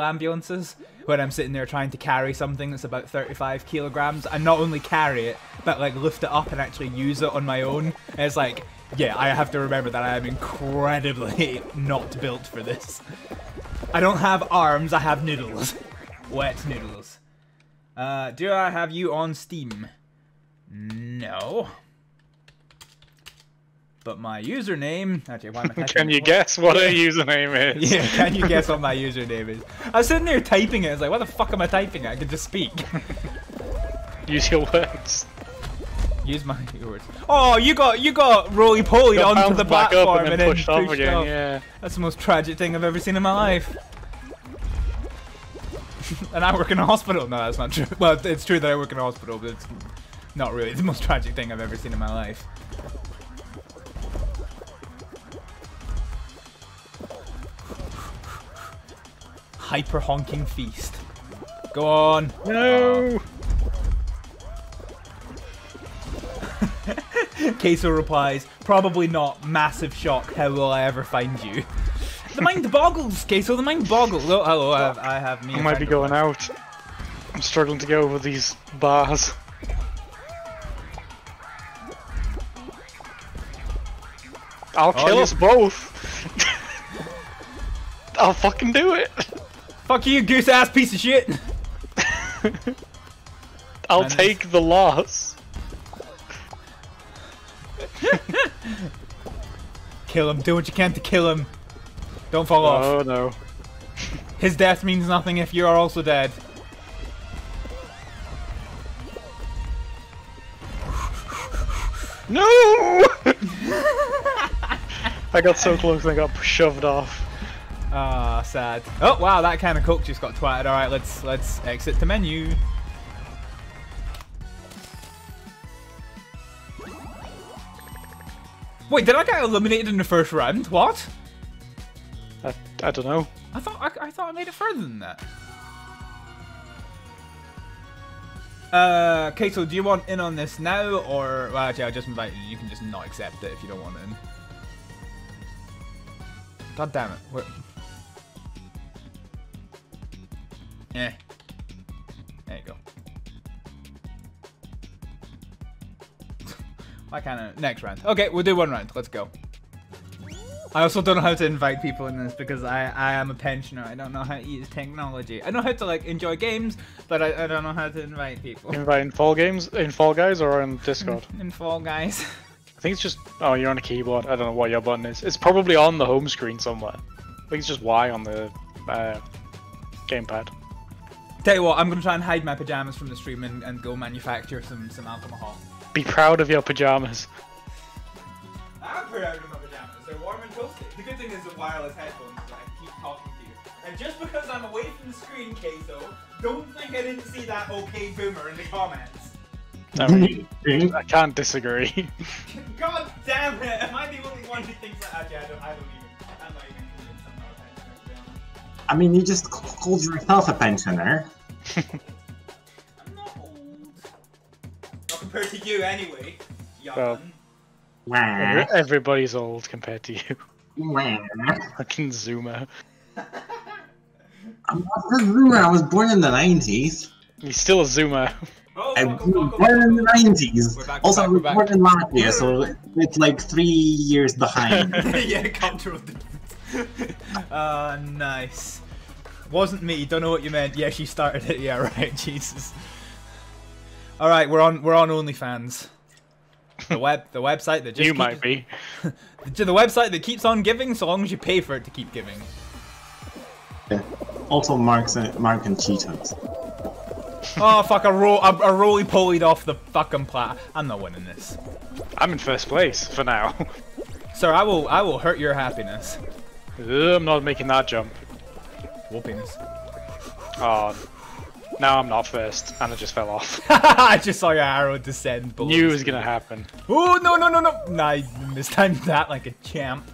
ambulances, when I'm sitting there trying to carry something that's about 35 kilograms, and not only carry it, but like lift it up and actually use it on my own. And it's like, yeah, I have to remember that I am incredibly not built for this. I don't have arms, I have noodles. Wet noodles. Do I have you on Steam? No. But my username... Actually, why am I can you guess what a username is? Yeah, can you guess what my username is? I was sitting there typing it. I was like, why the fuck am I typing it? I could just speak. Use your words. Use my words. Oh, you got roly-poly onto the platform and then pushed off. Yeah. That's the most tragic thing I've ever seen in my life. And I work in a hospital. No, that's not true. Well, it's true that I work in a hospital, but it's not really the most tragic thing I've ever seen in my life. Hyper honking feast. Go on. No. Queso replies, probably not. Massive shock. How will I ever find you? The mind boggles, Queso. The mind boggles. Oh, hello. I have me. I might be going out. I'm struggling to get over these bars. I'll kill us both. I'll fucking do it. Fuck you, goose ass piece of shit! I'll take the loss. Kill him, do what you can to kill him. Don't fall off. Oh no. His death means nothing if you are also dead. No! I got so close and I got shoved off. Ah, sad. Oh wow, that kind of cook just got twatted. All right, let's exit the menu. Wait, did I get eliminated in the first round? What? I don't know. I thought I made it further than that. Okay, so do you want in on this now, or well, actually, I just invited you. You can just not accept it if you don't want in. God damn it. We're... Eh. There you go. Why can't I? Next round. Okay, we'll do one round. Let's go. I also don't know how to invite people in this because I am a pensioner. I don't know how to use technology. I know how to like enjoy games, but I don't know how to invite people. Invite in Fall Games? In Fall Guys or in Discord? In Fall Guys. I think it's just... Oh, you're on a keyboard. I don't know what your button is. It's probably on the home screen somewhere. I think it's just Y on the gamepad. Tell you what, I'm going to try and hide my pyjamas from the stream and go manufacture some alcohol. Be proud of your pyjamas. I'm proud of my pyjamas. They're warm and toasty. The good thing is the wireless headphones that I keep talking to you. And just because I'm away from the screen, Queso, don't think I didn't see that OK Boomer in the comments. I can't disagree. God damn it! Am I the only one who thinks that? Actually, I'm not even convinced I'm not a pensioner. I mean, you just called yourself a pensioner. I'm not old. Not compared to you, anyway. Young. Well, wow. Everybody's old compared to you. Wow. Fucking Zoomer. I'm not a Zoomer. I was born in the 90s. You're still a Zoomer. Oh, I was born in the 90s. Also, I was born in Latvia, so it's like 3 years behind. Yeah, cultural difference. Nice. Wasn't me. Don't know what you meant. Yeah, she started it. Yeah, right. Jesus. All right, we're on OnlyFans. The website that just you keeps, might be the website that keeps on giving, so long as you pay for it to keep giving. Yeah. Also, Mark and Cheetos. Oh fuck, I roly-polied off the fucking plat. I'm not winning this. I'm in first place, for now. Sir, I will hurt your happiness. I'm not making that jump. Whoopings. Oh. No, I'm not first, and I just fell off. I just saw your arrow descend. Knew it was gonna happen. Oh no no no no! Nah, you mistimed that like a champ.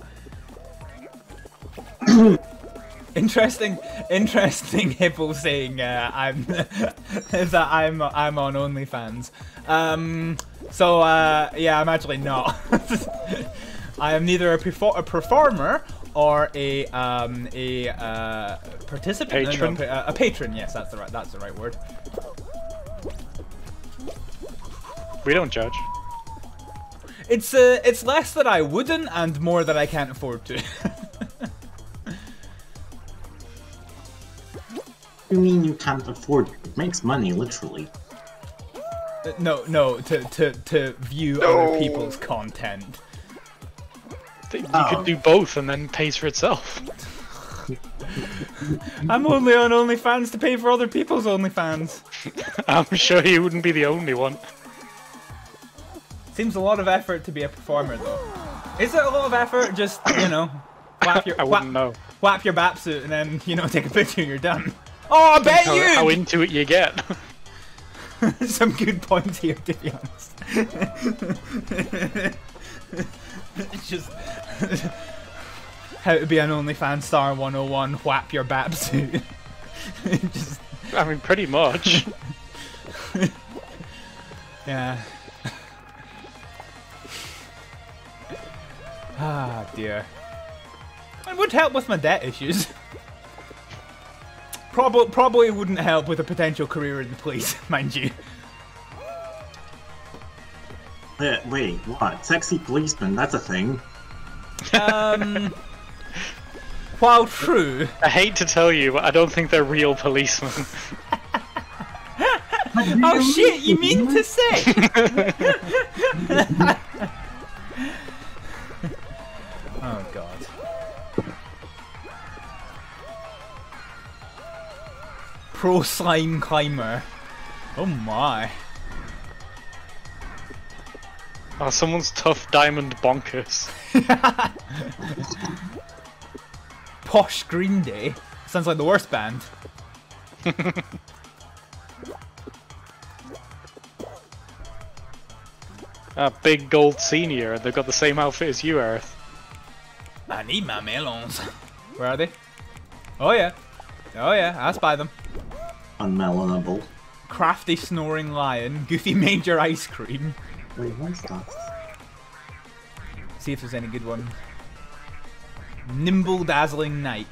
Interesting hippo saying that I'm on OnlyFans. Yeah, I'm actually not. I am neither a performer or a participant. Patron. No, a patron. Yes, that's the right word. We don't judge. It's less that I wouldn't and more that I can't afford to. You mean you can't afford it? It makes money, literally. No, no, to view other people's content. You could do both and then pays for itself. I'm only on OnlyFans to pay for other people's OnlyFans. I'm sure you wouldn't be the only one. Seems a lot of effort to be a performer, though. Is it a lot of effort? Just, you know, whap your batsuit and then, you know, take a picture and you're done. Oh, I bet you! How into it you get. Some good points here, to be honest. It's just how to be an OnlyFans star 101, whap your batsuit. Just, I mean, pretty much. Yeah. Ah, dear. It would help with my debt issues. Probably wouldn't help with a potential career in the police, mind you. Wait, what? Sexy policeman, that's a thing. While true... I hate to tell you, but I don't think they're real policemen. Oh shit, you mean to say? Oh god. Pro slime climber. Oh my. Oh, someone's tough diamond bonkers. Posh Green Day. Sounds like the worst band. Big Gold Senior. They've got the same outfit as you, Aerith. I need my melons. Where are they? Oh yeah. Oh yeah, I spy them. Unmelonable. Crafty Snoring Lion. Goofy Manger Ice Cream. Wait, what's that? See if there's any good one. Nimble Dazzling Knight.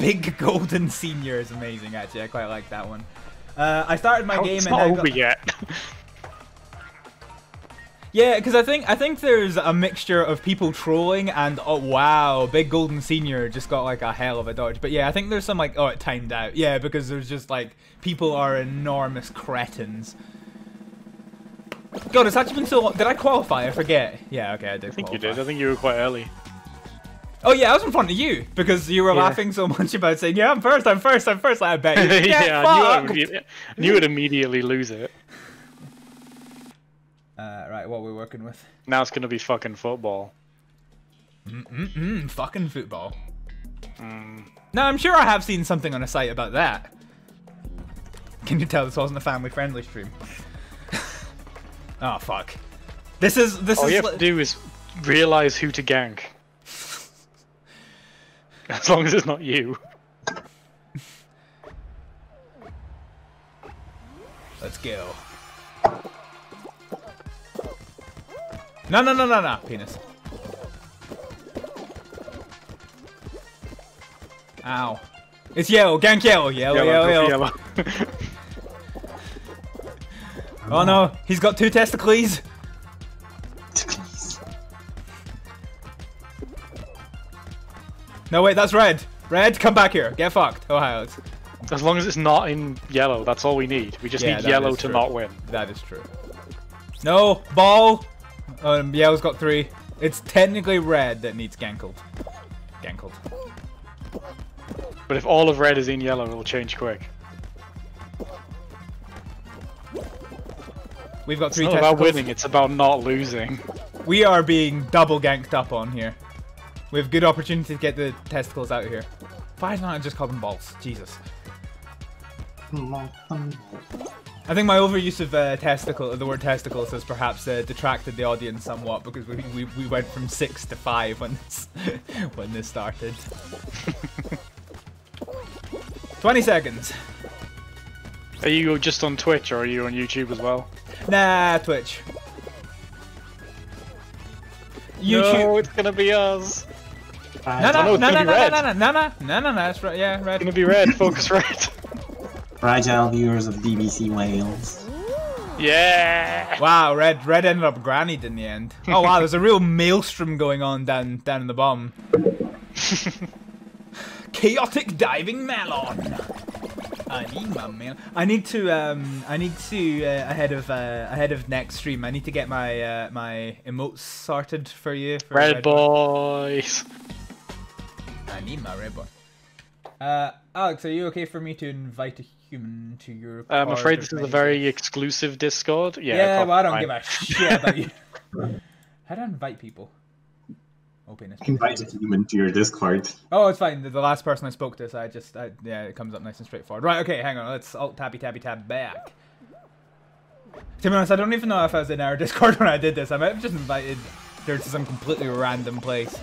Big Golden Senior is amazing, actually. I quite like that one. I started my game and I got... It's not over yet. Yeah, because I think there's a mixture of people trolling and, oh wow, Big Golden Senior just got like a hell of a dodge. But yeah, I think there's some like, oh, it timed out. Yeah, because there's just like, people are enormous cretins. God, it's actually been so long. Did I qualify? I forget. Yeah, okay, I did. I think qualify. You did. I think you were quite early. Oh yeah, I was in front of you because you were laughing so much about saying, "Yeah, I'm first. I'm first. I'm first." Like, I bet you. Yeah, I knew I'd immediately lose it. Right, what are we working with? Now it's gonna be fucking football. Fucking football. No, I'm sure I have seen something on a site about that. Can you tell this wasn't a family-friendly stream? Oh fuck! This is. All you have to do is realize who to gank. As long as it's not you. Let's go. No no no no no penis. Ow! It's yellow. Gank yellow. Yellow. Oh no, he's got two testicles. No wait, that's red. Red, come back here. Get fucked, Ohio. As long as it's not in yellow, that's all we need. We just need yellow to not win. That is true. No, ball. Yellow's got three. It's technically red that needs gankled. Gankled. But if all of red is in yellow, it'll change quick. We've got three. It's not about winning, it's about not losing. We are being double ganked up on here. We have good opportunity to get the testicles out of here. Why not just call them balls? Jesus. I think my overuse of the word testicle has perhaps detracted the audience somewhat, because we went from 6 to 5 when this when this started. 20 seconds. Are you just on Twitch or are you on YouTube as well? Nah, Twitch. YouTube. No, it's gonna be us. No, that's right, yeah, red. It's gonna be red, focus red. Fragile viewers of BBC Wales. Yeah! Wow, red ended up grannied in the end. Oh wow, there's a real maelstrom going on down in the bottom. Chaotic diving melon. I need my melon. I need to ahead of next stream. I need to get my my emotes sorted for you. For red boys. I need my red boy. Alex, are you okay for me to invite a human to your party? I'm afraid this is a very exclusive Discord. Yeah, well, I don't give a shit about you. How do I invite people? Openness. Invite a human to your Discord. Oh, it's fine. The last person I spoke to, so yeah, it comes up nice and straightforward. Right, okay, hang on. Let's alt-tabby-tabby-tab back. To be honest, I don't even know if I was in our Discord when I did this. I might have just invited her to some completely random place.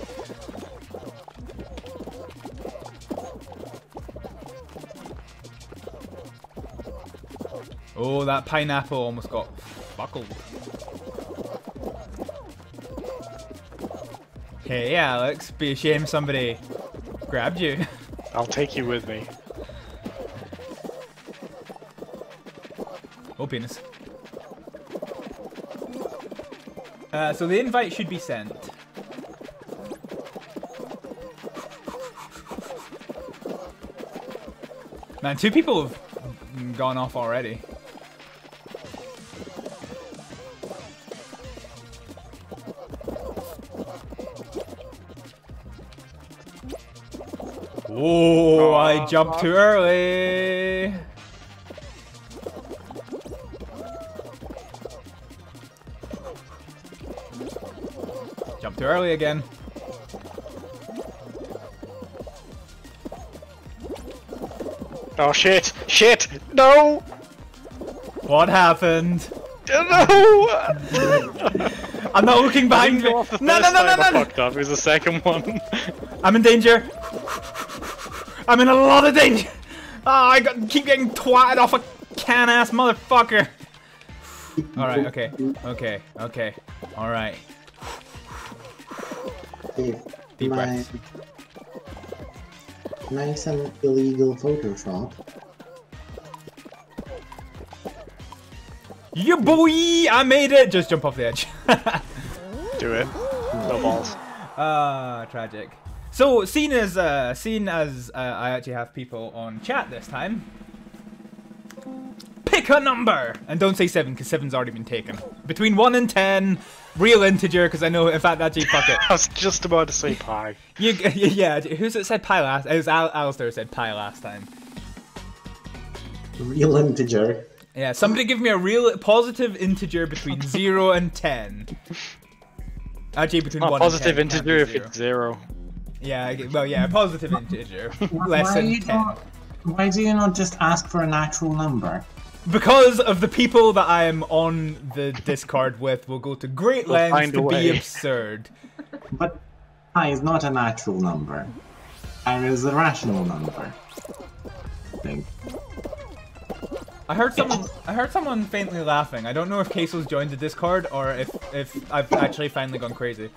Oh, that pineapple almost got buckled. Hey, Alex, be ashamed somebody grabbed you. I'll take you with me. Oh, penis. So the invite should be sent. Man, 2 people have gone off already. Oh, I jumped too early. Jump too early again. Oh shit! Shit! No! What happened? No! I'm not looking behind me. No! Fucked up. It was the second one. I'm in danger. I'm in a lot of danger! Oh, keep getting twatted off a can-ass motherfucker! Alright, okay. Alright. Deep breath. Nice and illegal Photoshop. Yeah, boy! I made it! Just jump off the edge. Do it. No balls. Ah, tragic. So, seeing as I actually have people on chat this time, pick a number! And don't say 7, because 7's already been taken. Between 1 and 10, real integer, because I know, in fact, actually, fuck it. I was just about to say pi. Yeah, who's it said pi last? It was Alistair who said pi last time. Real integer. Yeah, somebody give me a real positive integer between 0 and 10. Actually, between 1 and 10. Positive integer if it's 0. Yeah, well, yeah, positive integer. Less than 10. Why do you not just ask for a natural number? Because of the people that I am on the Discord with will go to great lengths to be absurd. But pi is not a natural number. Pi is a rational number. I think. I heard someone faintly laughing. I don't know if Casel's joined the Discord or if I've actually finally gone crazy.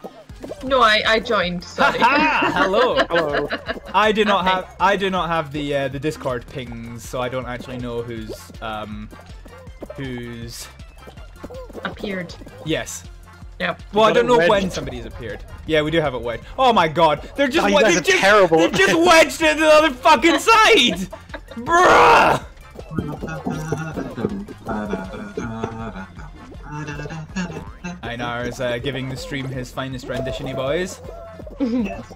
No, I joined. Sorry. Hello. I do not have the Discord pings, so I don't actually know who's appeared. Yes. Yep. Well, I don't know when somebody's appeared. Yeah, we do have it wedged. Oh my god, they're just wedged it to the other fucking side. Bruh. Einar is giving the stream his finest rendition-y, boys. Yes.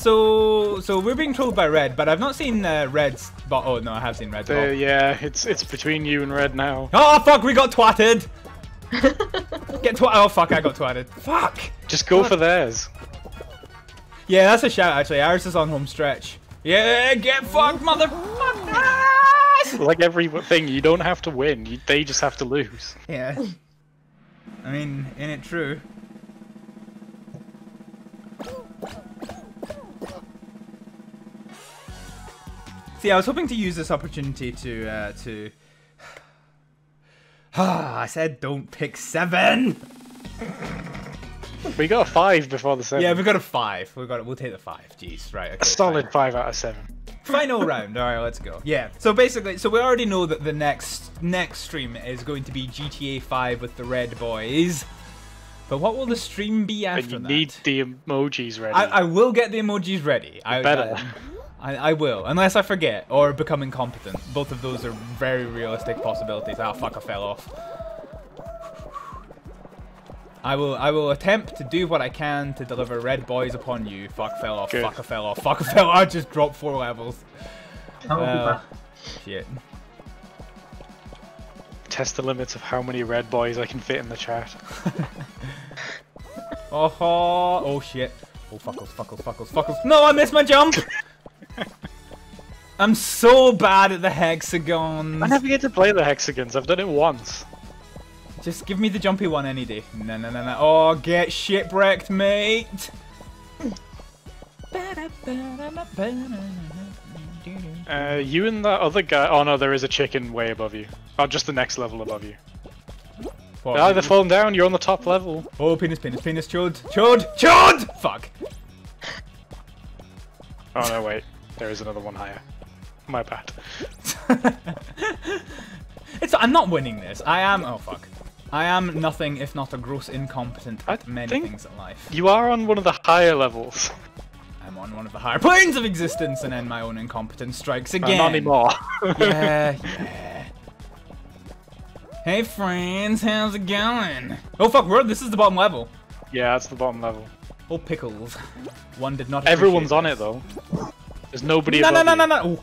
So we're being trolled by Red, but I've not seen Red's. But oh no, I have seen Red's. Yeah, it's between you and Red now. Oh fuck, we got twatted. Oh fuck, I got twatted. Fuck. Just go for theirs. Yeah, that's a shout actually. Ours is on home stretch. Yeah, get fucked, motherfucker. Like everything, you don't have to win. They just have to lose. Yeah. I mean, ain't it true? See, I was hoping to use this opportunity to... I said don't pick 7! We got a 5 before the 7. Yeah, we got a 5. We'll take the 5. Jeez, right. Okay, a solid fine. 5 out of 7. Final round. Alright, let's go. Yeah. So basically, so we already know that the next stream is going to be GTA 5 with the red boys. But what will the stream be after that? You need the emojis ready. I will get the emojis ready. I will, unless I forget or become incompetent. Both of those are very realistic possibilities. Ah, fuck, I fell off. I will attempt to do what I can to deliver red boys upon you. Fuck, fell off. Good. Fuck, I fell off. Fuck, I fell off. I just dropped 4 levels. Oh, shit. Test the limits of how many red boys I can fit in the chat. Oh shit. Oh, fuckles, fuckles, fuckles, fuckles. No, I missed my jump! I'm so bad at the hexagons. I never get to play the hexagons. I've done it once. Just give me the jumpy one any day. No, no, no, no. Oh, get shipwrecked, mate. You and that other guy. Oh no, there is a chicken way above you. Oh, just the next level above you. What? They're either falling down. You're on the top level. Oh, penis, penis, penis, chod, chod, chod. Fuck. Oh no, wait. There is another one higher. My bad. I'm not winning this. I am. Oh fuck. I am nothing if not a gross incompetent at many things in life. You are on one of the higher levels. I'm on one of the higher planes of existence, and then my own incompetence strikes again. Not anymore. Yeah, yeah. Hey friends, how's it going? Oh fuck, bro, this is the bottom level. Yeah, that's the bottom level. Oh pickles. One did not. Everyone's on it though. There's nobody. No, no, no, no, no.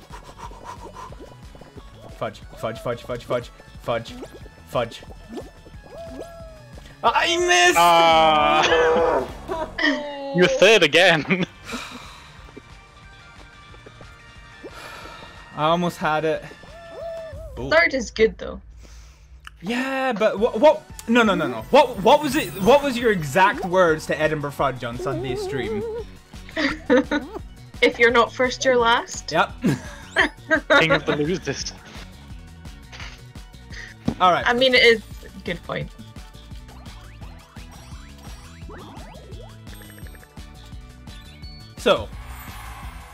Fudge, fudge, fudge, fudge, fudge, fudge, fudge. I missed! You're third again. I almost had it. Ooh. Third is good though. Yeah, but what? No, no, no, no. What was it? What was your exact words to Edinburgh Fudge on Sunday's stream? If you're not first, you're last. Yep. King of the losers. All right. I mean, it is a good point. So,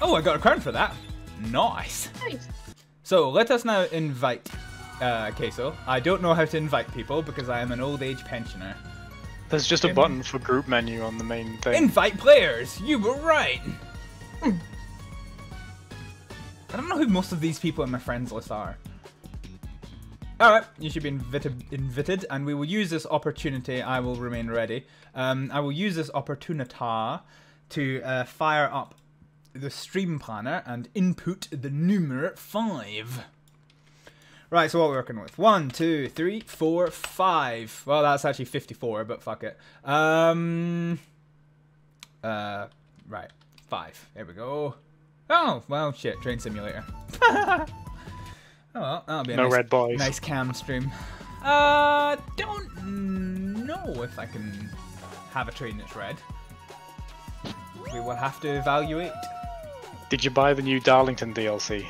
oh, I got a crown for that. Nice. Nice. So let us now invite Queso. I don't know how to invite people because I am an old age pensioner. There's just a button for group menu on the main thing. Invite players. You were right. I don't know who most of these people in my friends list are. Alright, you should be invited, and we will use this opportunity. I will remain ready. I will use this opportunita to fire up the stream planner and input the number 5. Right, so what we're working with. 1, 2, 3, 4, 5. Well, that's actually 54, but fuck it. Right, 5. There we go. Oh, well, shit, Train Simulator. Oh, well, that'll be a nice cam stream. Don't know if I can have a train that's red. We will have to evaluate. Did you buy the new Darlington DLC?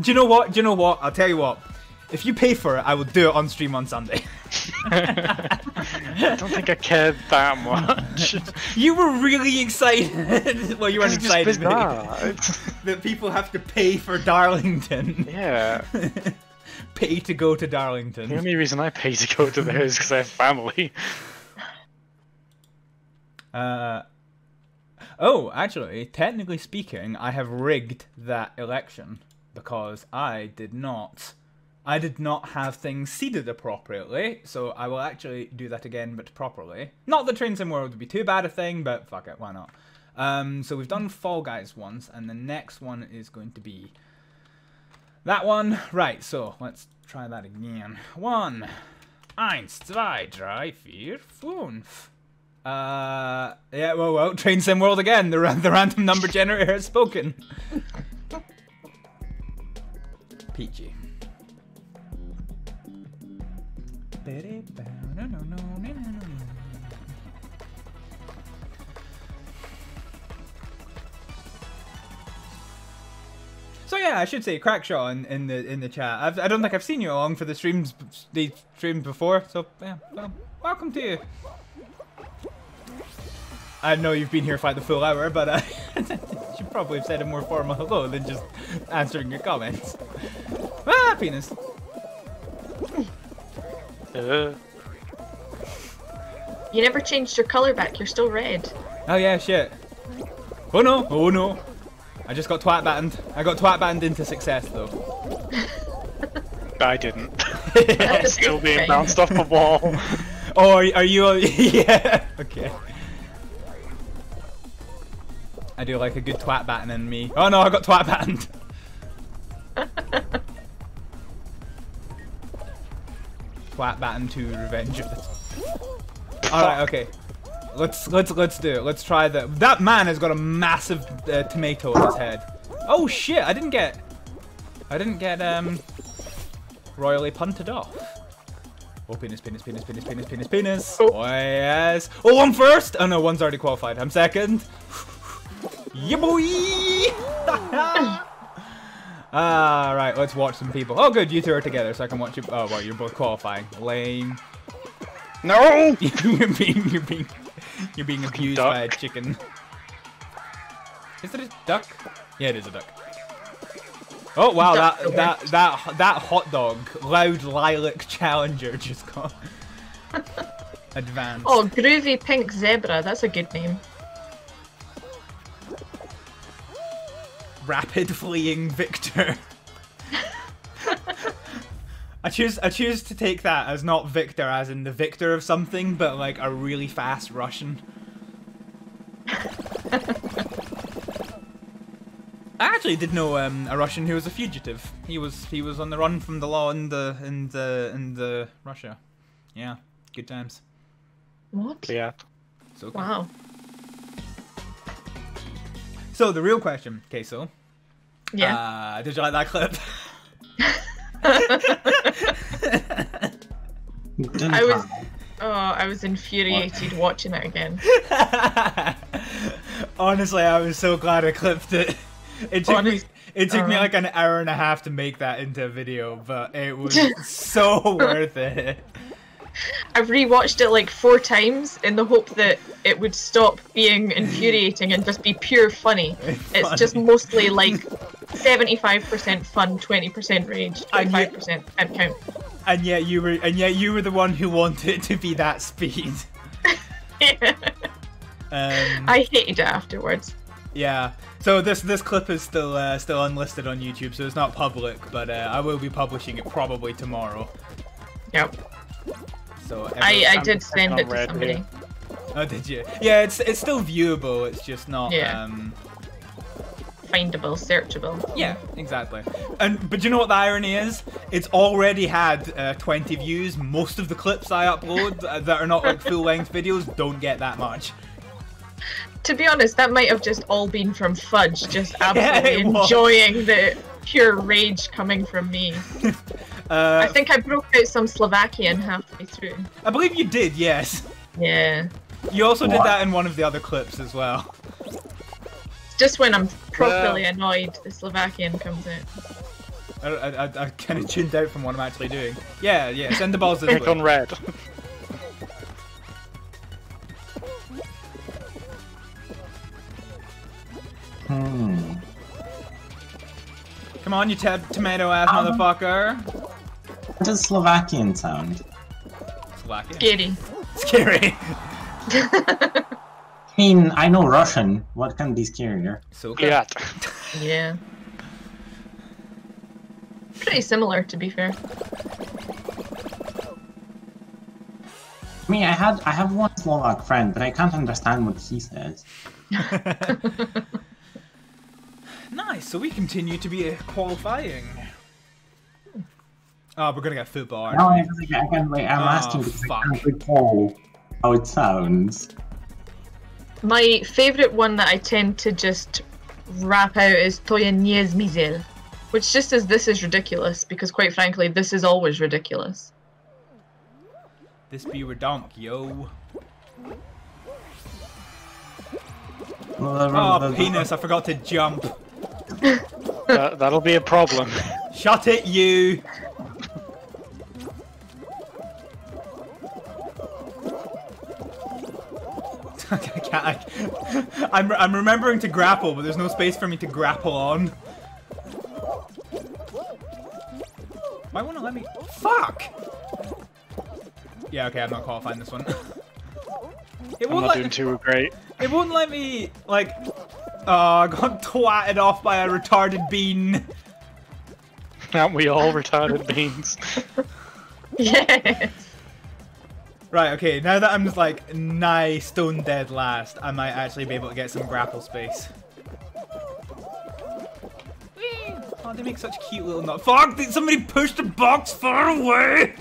Do you know what? Do you know what? I'll tell you what. If you pay for it, I will do it on stream on Sunday. I don't think I cared that much. You were really excited. Well, you weren't excited that people have to pay for Darlington. Yeah. Pay to go to Darlington. The only reason I pay to go to there is because I have family. Oh, actually, technically speaking, I have rigged that election because I did not have things seeded appropriately, so I will actually do that again, but properly. Not that Train Sim World would be too bad a thing, but fuck it, why not? So we've done Fall Guys once, and the next one is going to be that one. Right, so let's try that again. 1, 1, 2, 3, 4, 5. Yeah, well, Train Sim World again. The random number generator has spoken. Peachy. So yeah, I should say Crackshot in the chat. I don't think I've seen you along for the streams before. So yeah, well, welcome to you. I know you've been here for the full hour, but you should probably have said a more formal hello than just answering your comments. Ah, penis. You never changed your colour back, you're still red. Oh yeah, shit. Oh no, oh no. I just got twat banned. I got twat banned into success though. I didn't. I'm still being bounced off the wall. Oh, are you... yeah, okay. I do like a good twat batting in me. Oh no, I got twat banned. Twat batting to Revenge of the... Alright, okay. Let's do it. Let's try that. That man has got a massive tomato on his head. Oh shit, I didn't get royally punted off. Oh, penis. Oh yes. Oh, I'm first! Oh no, one's already qualified. I'm second. Yeah, boy! Right, let's watch some people. Oh, good, you two are together, so I can watch you. Oh, well, you're both qualifying. Lame. No! You're being abused by a chicken. Is it a duck? Yeah, it is a duck. Oh wow, that hot dog, Loud Lilac Challenger just got advanced. Oh, Groovy Pink Zebra. That's a good name. Rapid Fleeing Victor. I choose to take that as not Victor as in the victor of something, but like a really fast Russian. I actually did know a Russian who was a fugitive. He was on the run from the law in Russia. Yeah, good times. What? Yeah. So cool. Wow. So the real question, Queso. Yeah. Did you like that clip? I was infuriated watching it again. Honestly, I was so glad I clipped it. It took me like an hour and a half to make that into a video, but it was so worth it. I've rewatched it like 4 times in the hope that it would stop being infuriating and just be pure funny. It's just mostly like 75% fun, 20% rage, 25% temp count. And yet you were the one who wanted it to be that speed. Yeah. I hated it afterwards. Yeah. So this clip is still unlisted on YouTube, so it's not public, but I will be publishing it probably tomorrow. Yep. So I did send it to somebody. Here. Oh, did you? Yeah, it's still viewable. It's just not findable, searchable. Yeah, exactly. But you know what the irony is? It's already had 20 views. Most of the clips I upload that are not like full-length videos don't get that much. To be honest, that might have just all been from Fudge, just absolutely enjoying the pure rage coming from me. I think I broke out some Slovakian halfway through. I believe you did, yes. Yeah. You also did that in one of the other clips as well. Just when I'm properly annoyed, the Slovakian comes out. I kind of tuned out from what I'm actually doing. Yeah, yeah, send the balls this way. Click on red. Come on, you tomato-ass motherfucker. What does Slovakian sound? Slovakian? Scary. Scary. I mean, I know Russian. What can be scarier? So good. Yeah. Yeah. Pretty similar, to be fair. I mean, I have one Slovak friend, but I can't understand what he says. Nice, so we continue to be qualifying. Oh, we're gonna get football, aren't we? No, I'm asking because I can't recall how it sounds. My favourite one that I tend to just rap out is Toya Niezmizel. Which just as this is ridiculous, because quite frankly, this is always ridiculous. This be redonk, yo. Oh, penis, I forgot to jump. That'll be a problem. Shut it, you! I'm remembering to grapple, but there's no space for me to grapple on. Why won't it let me? Fuck! Yeah, okay, I'm not qualifying this one. It won't let me do great. It won't let me, like... I got twatted off by a retarded bean. Aren't we all retarded beans? Yes. Right, okay, now that I'm just like nigh stone dead last, I might actually be able to get some grapple space. Whee! Oh, they make such cute little nuts. Fuck! Did somebody push the box far away?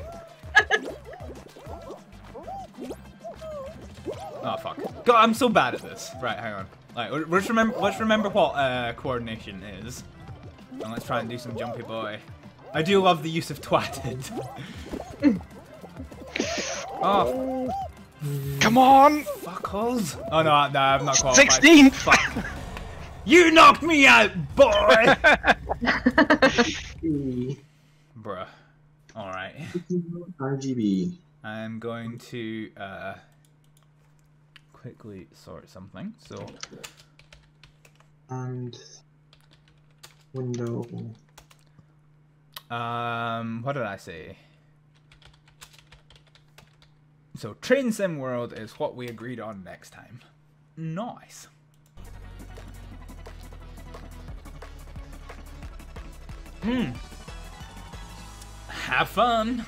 Oh, fuck. God, I'm so bad at this. Right, hang on. Right, let's remember what coordination is. And let's try and do some jumpy boy. I do love the use of twatted. Oh. Come on! Fuckles. Oh, no, no, I'm not qualified. 16! Fuck. You knocked me out, boy! Bruh. Alright. RGB. I'm going to... quickly sort something. So and window. What did I say? So Train Sim World is what we agreed on next time. Nice. Hmm. Have fun.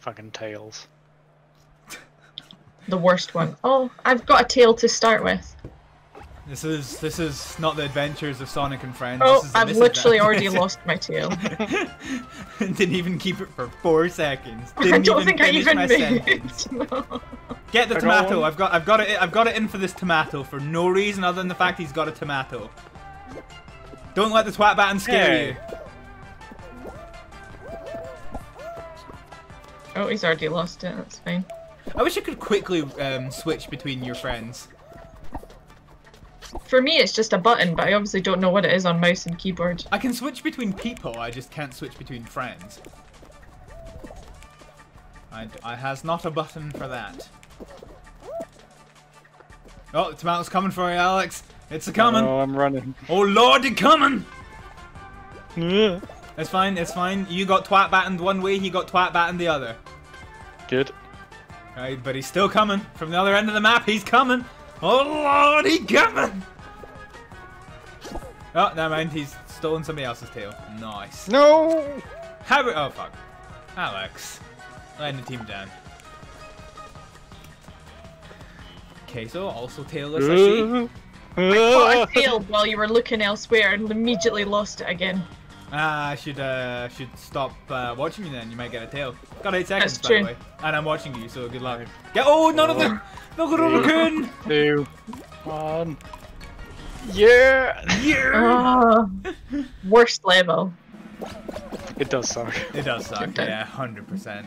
Fucking tails. The worst one. Oh, I've got a tail to start with. This is not the adventures of Sonic and Friends. Oh, I've literally already lost my tail. Didn't even keep it for 4 seconds. I don't think I even made it. No. Get the tomato. I've got it in for this tomato for no reason other than the fact he's got a tomato. Don't let the twat baton scare you. Oh, he's already lost it. That's fine. I wish I could quickly switch between your friends. For me, it's just a button, but I obviously don't know what it is on mouse and keyboard. I can switch between people, I just can't switch between friends. I has not a button for that. Oh, the tomato's coming for you, Alex. It's a coming. Oh, I'm running. Oh, Lord, it's coming. Yeah. It's fine, it's fine. You got twat battened one way, he got twat battened the other. Good. Right, but he's still coming. From the other end of the map, he's coming. Oh, Lord, he's coming. Oh, never mind. He's stolen somebody else's tail. Nice. No. Oh, fuck. Alex. Letting the team down. Queso, also tailless, I see. I caught a tail while you were looking elsewhere and immediately lost it again. Ah, I should stop watching you then. You might get a tail. Got 8 seconds, by the way. And I'm watching you, so good luck. Get none of them! No good raccoon! 2, 1. Yeah! Yeah! Worst level. It does suck. It does suck, yeah, 100%.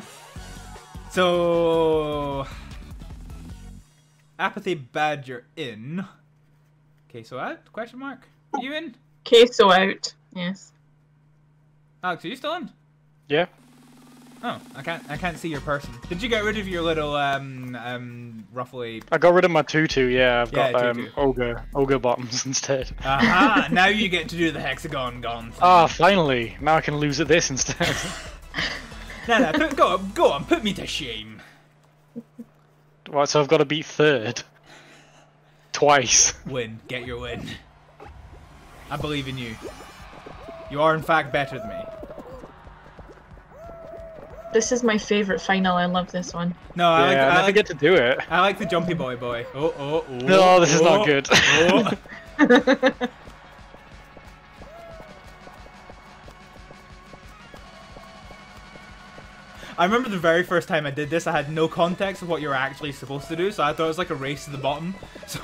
So... Apathy Badger in. Queso out? Question mark? Are you in? Queso out, yes. Alex, are you still in? Yeah. Oh, I can't see your person. Did you get rid of your little ruffly? I got rid of my tutu. Yeah, I've got ogre bottoms instead. Aha! Now you get to do the hexagon thing. Ah, finally! Now I can lose at this instead. No, go on, put me to shame. Right, so I've got to beat third twice. Win, get your win. I believe in you. You are in fact better than me. This is my favourite final. I love this one. No, I get to do it. I like the jumpy boy. Oh. No, this is not good. Oh. I remember the very first time I did this, I had no context of what you were actually supposed to do, so I thought it was like a race to the bottom. So...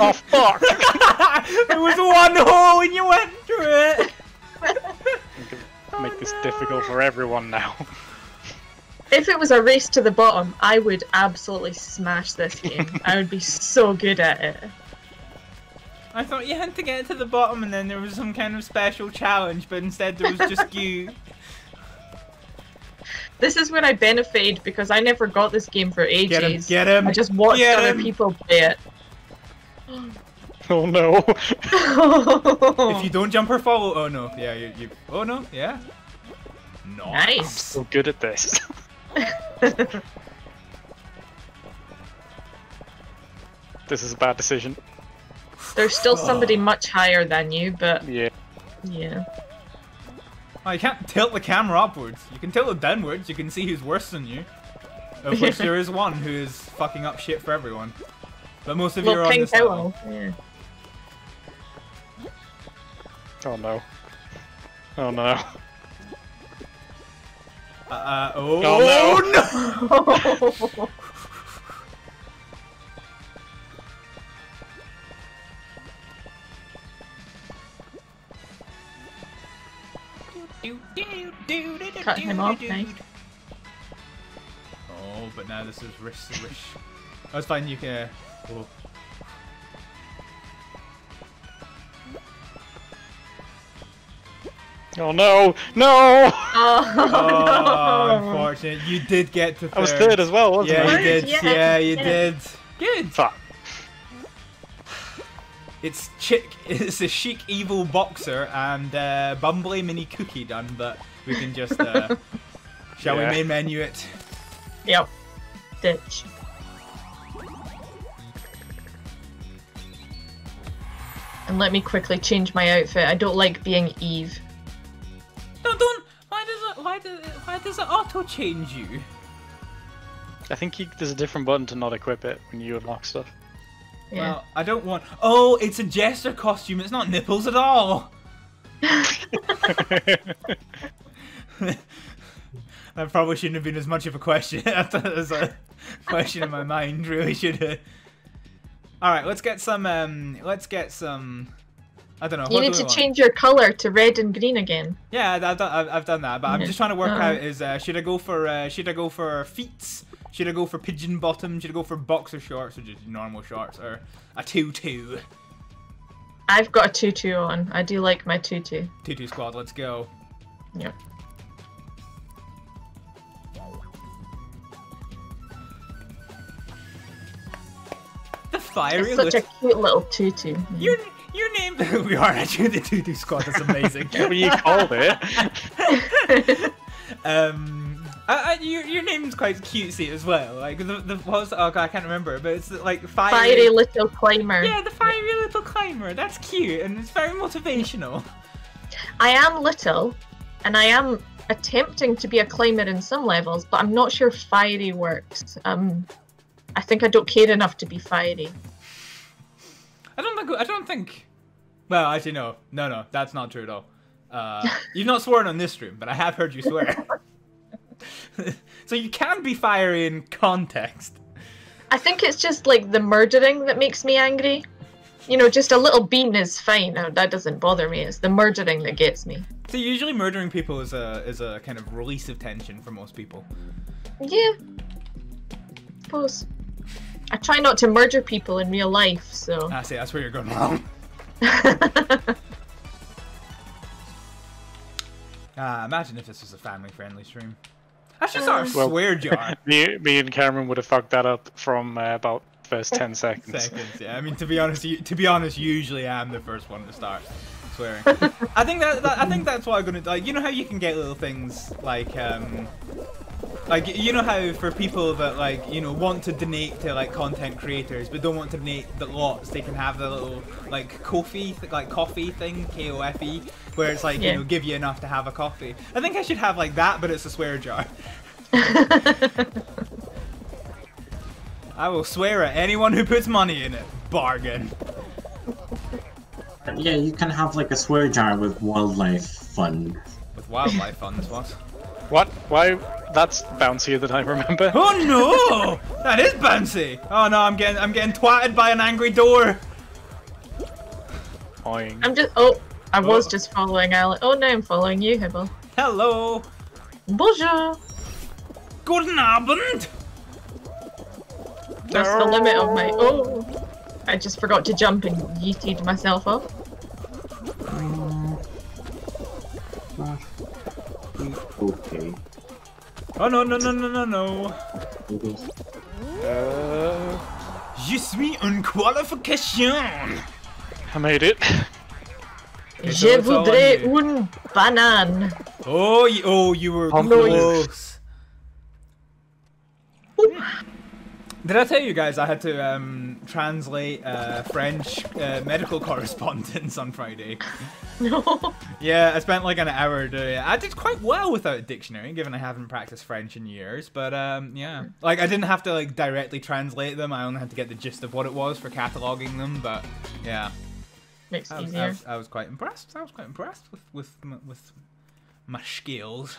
Oh, fuck! There was one hole and you went It's difficult for everyone now. If it was a race to the bottom, I would absolutely smash this game. I would be so good at it. I thought you had to get to the bottom and then there was some kind of special challenge, but instead there was just you. This is when I benefited because I never got this game for ages. Get him, get him, I just watched other people play it. Oh no. If you don't jump or follow, oh no. Yeah, you oh no, yeah. No. Nice. I'm so good at this. This is a bad decision. There's still somebody much higher than you, but yeah. Yeah. Oh, you can't tilt the camera upwards. You can tilt it downwards. You can see who's worse than you. Of which there is one who is fucking up shit for everyone. But most of you are on this level. Yeah. Oh no. Oh no. Oh no! Cut him off, nice. Oh, but now this is wrist to wish. Oh, it's fine, you can. Oh. Oh no! No! Oh, no. Unfortunate. You did get to third. I was third as well, wasn't I? You did. Yeah, you did. Good. Fuck. It's It's a chic evil boxer and bumbly mini cookie done, but we can just shall we main menu it? Yep. Ditch. And let me quickly change my outfit. I don't like being Eve. No, don't. Why does it auto change you? I think there's a different button to not equip it when you unlock stuff. Yeah. Well, I don't want. Oh, it's a jester costume. It's not nipples at all. That probably shouldn't have been as much of a question. I thought it was a question in my mind. Really should have. All right, let's get some. Let's get some. I don't know. You need to change your color to red and green again. Yeah, I've done that, but I'm just trying to work out is should I go for feats? Should I go for pigeon bottom? Should I go for boxer shorts or just normal shorts or a tutu? I've got a tutu on. I do like my tutu. Tutu squad, let's go. Yep. The fiery. It's such a cute little tutu. Your name. We are actually the tutu squad. That's amazing. What you called it. Your name's quite cutesy as well. Like what was oh god, I can't remember, but it's like fiery little climber. Yeah, the fiery little climber. That's cute and it's very motivational. I am little, and I am attempting to be a climber in some levels, but I'm not sure fiery works. I think I don't care enough to be fiery. I don't think. Well, actually, no, that's not true at all. You've not sworn on this stream, but I have heard you swear. So you can be fiery in context. I think it's just like the murdering that makes me angry. You know, just a little bean is fine. That doesn't bother me. It's the murdering that gets me. So usually murdering people is a kind of release of tension for most people. Yeah. I suppose. I try not to murder people in real life, so. I see, that's where you're going wrong. Imagine if this was a family-friendly stream. That's just our swear jar. Me and Cameron would have fucked that up from about the first 10 seconds. Yeah. I mean, to be honest, usually I'm the first one to start swearing. I think that's what I'm gonna do. Like, you know how you can get little things like you know how for people that like you know want to donate to like content creators but don't want to donate the lots, they can have the little like coffee thing, K-O-F-E, where it's like you know give you enough to have a coffee. I think I should have like that, but it's a swear jar. I will swear at anyone who puts money in it. Bargain. Yeah, you can have like a swear jar with wildlife fun. With wildlife fun, as what? What? Why? That's bouncier than I remember. Oh no! That is bouncy! Oh no, I'm getting twatted by an angry door. Boing. I'm just following Alec. Oh, now I'm following you, Hibble. Hello. Bonjour. Guten Abend. That's the limit of my. Oh, I just forgot to jump and yeeted myself off. Okay. Oh no no no no no no. Je suis une qualification. I made it. Okay, so Je voudrais une banane. Oh, oh, you were close. Did I tell you guys I had to translate French medical correspondence on Friday? No. Yeah, I spent like an hour doing it. I did quite well without a dictionary, given I haven't practiced French in years. But yeah, like I didn't have to like directly translate them. I only had to get the gist of what it was for cataloging them. But yeah, makes it easier. I was quite impressed. I was quite impressed with my skills.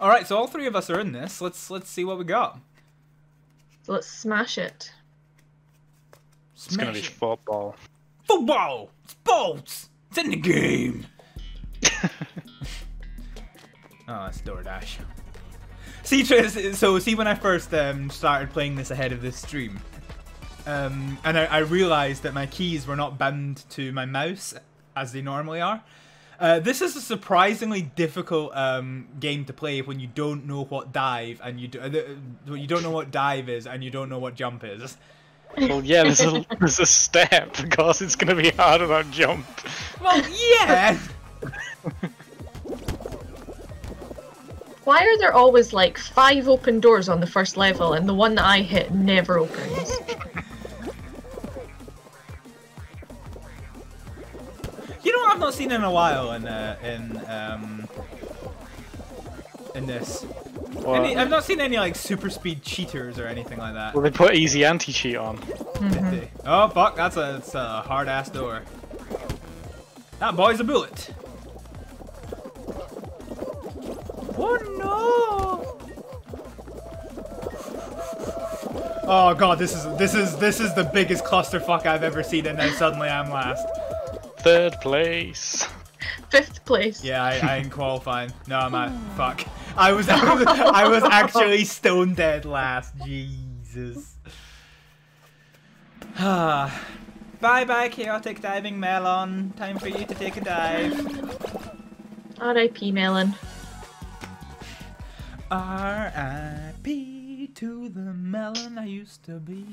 All right, so all three of us are in this. Let's see what we got. Let's smash it. It's gonna be football. Football! Sports! It's in the game! Oh, that's DoorDash. See, so see when I first started playing this ahead of this stream, and I realized that my keys were not bound to my mouse as they normally are. This is a surprisingly difficult game to play when you don't know what dive and you don't know what dive is and you don't know what jump is. Well, yeah, there's a step because it's going to be hard without jump. Well, yeah. Why are there always like 5 open doors on the first level and the one that I hit never opens? You know what I've not seen in a while in this. Well, I've not seen any like super speed cheaters or anything like that. Well, they put easy anti-cheat on. Mm-hmm. Oh fuck, that's a hard ass door. That boy's a bullet. Oh no! Oh god, this is the biggest clusterfuck I've ever seen, and then suddenly I'm last. 3rd place. 5th place. Yeah, I ain't qualifying. No, I'm out. Fuck. I was actually stone dead last. Jesus. Bye bye, chaotic diving melon. Time for you to take a dive. R.I.P. melon. R.I.P. to the melon I used to be.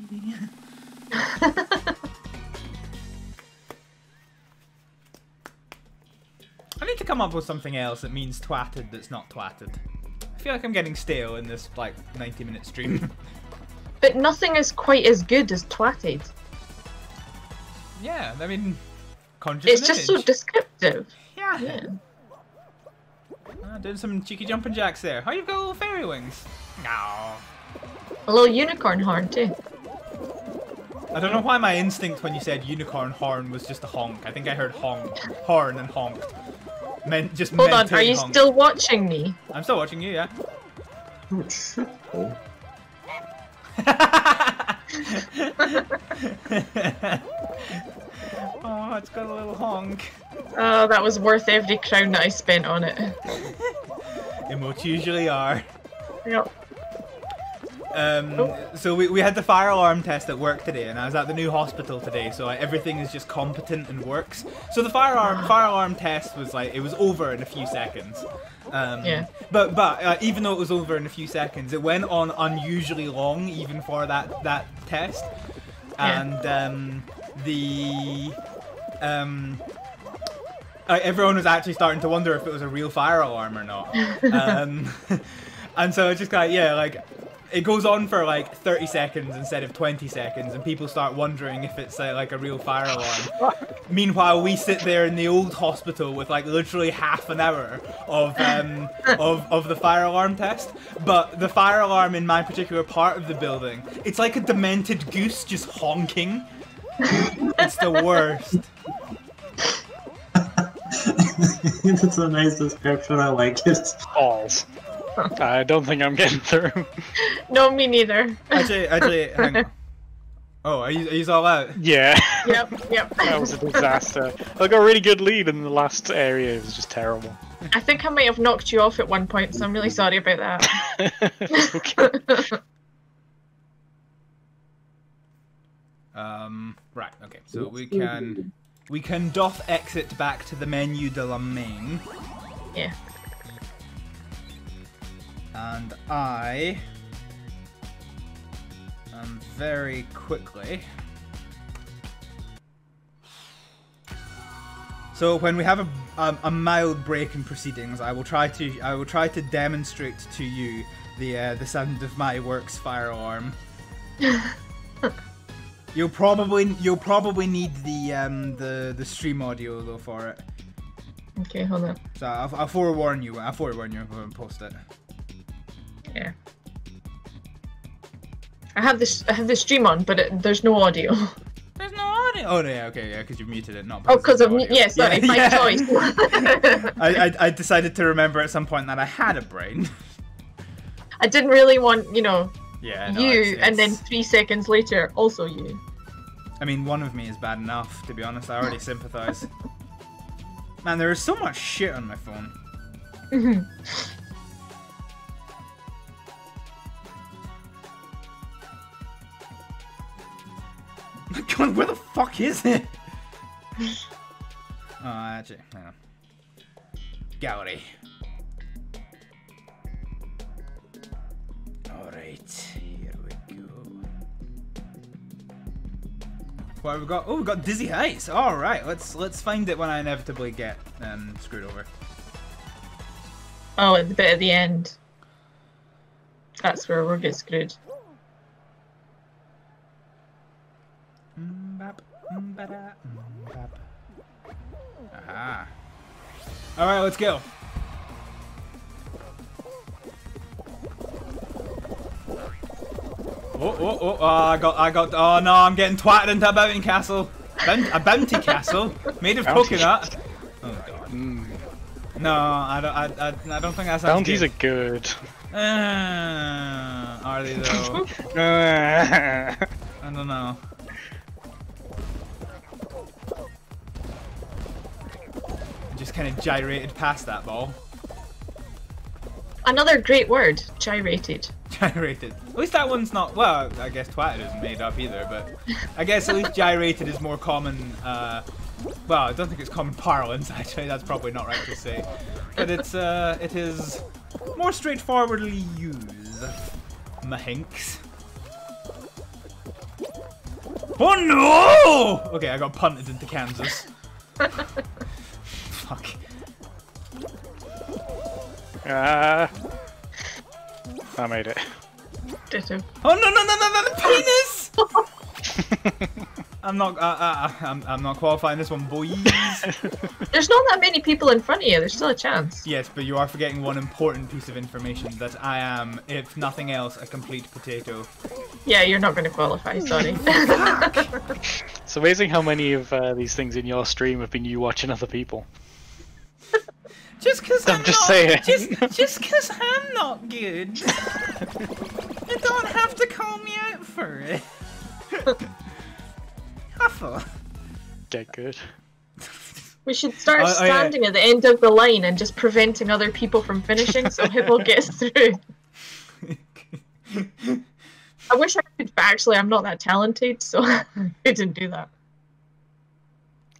I need to come up with something else that means twatted that's not twatted. I feel like I'm getting stale in this, like, 90-minute stream. But nothing is quite as good as twatted. Yeah, I mean, conscious It's just image. So descriptive. Yeah. Doing some cheeky jumping jacks there. Oh, you've got little fairy wings. No. A little unicorn horn, too. I don't know why my instinct when you said unicorn horn was just a honk. I think I heard honk, horn and honk. Just hold on, are you honk. Still watching me? I'm still watching you, yeah. Oh. Oh, it's got a little honk. Oh, that was worth every crown that I spent on it. They most usually are. Yep. So we had the fire alarm test at work today, and I was at the new hospital today, so everything is just competent and works. So the fire alarm test was like, it was over in a few seconds. Yeah. But even though it was over in a few seconds, it went on unusually long, even for that test. And yeah. Everyone was actually starting to wonder if it was a real fire alarm or not. And so I just got, yeah, like. It goes on for like 30 seconds instead of 20 seconds, and people start wondering if it's like a real fire alarm. Meanwhile, we sit there in the old hospital with like literally half an hour of the fire alarm test. But the fire alarm in my particular part of the building, it's like a demented goose just honking. It's the worst. That's a nice description. I like it. Balls. I don't think I'm getting through. No, me neither. Actually, hang on. Oh, are you all out? Yeah. Yep. That was a disaster. I got a really good lead in the last area. It was just terrible. I think I might have knocked you off at one point, so I'm really sorry about that. Okay. Right, okay. So we can doth exit back to the menu de la main. Yeah. And I am very quickly. So when we have a mild break in proceedings, I will try to demonstrate to you the sound of my works firearm. You'll probably need the stream audio though for it. Okay, hold on. So I'll forewarn you. I'll forewarn you when I post it. Yeah. I have the stream on, but there's no audio. There's no audio. Oh yeah, okay, yeah, because you've muted it, not. Oh, because of me. Yeah, sorry, yeah, my choice. I decided to remember at some point that I had a brain. I didn't really want, you know. Yeah. No, you, and then 3 seconds later, also you. I mean, one of me is bad enough, to be honest. I already sympathise. Man, there is so much shit on my phone. Mm-hmm. My God, where the fuck is it? Oh, actually, hang on. Gallery. Alright, here we go. What have we got? Oh, we got Dizzy Heights. Alright, let's find it when I inevitably get screwed over. Oh, at the bit at the end. That's where we'll get screwed. Aha. Alright, let's go. Oh, I got, oh no, I'm getting twatted into a bounty castle. A bounty castle? Made of coconut? Oh God. No, I don't think that's bounties good. Are good. Are they though? I don't know. Just kind of gyrated past that ball. Another great word, gyrated. Gyrated. At least that one's not, well, I guess twatted isn't made up either, but I guess at least gyrated is more common, well, I don't think it's common parlance actually, that's probably not right to say. But it's, it is more straightforwardly used. Mahinks. Oh no! Okay, I got punted into Kansas. Fuck. I made it. Ditto. Oh no, the penis! I'm not qualifying this one, boys. There's not that many people in front of you. There's still a chance. Yes, but you are forgetting one important piece of information that I am, if nothing else, a complete potato. Yeah, you're not going to qualify. Sorry. It's amazing how many of these things in your stream have been you watching other people. Just because I'm not good. You don't have to call me out for it. Awful. Get good. We should start standing at the end of the line and just preventing other people from finishing so people get through. I wish I could, but actually I'm not that talented, so I didn't do that.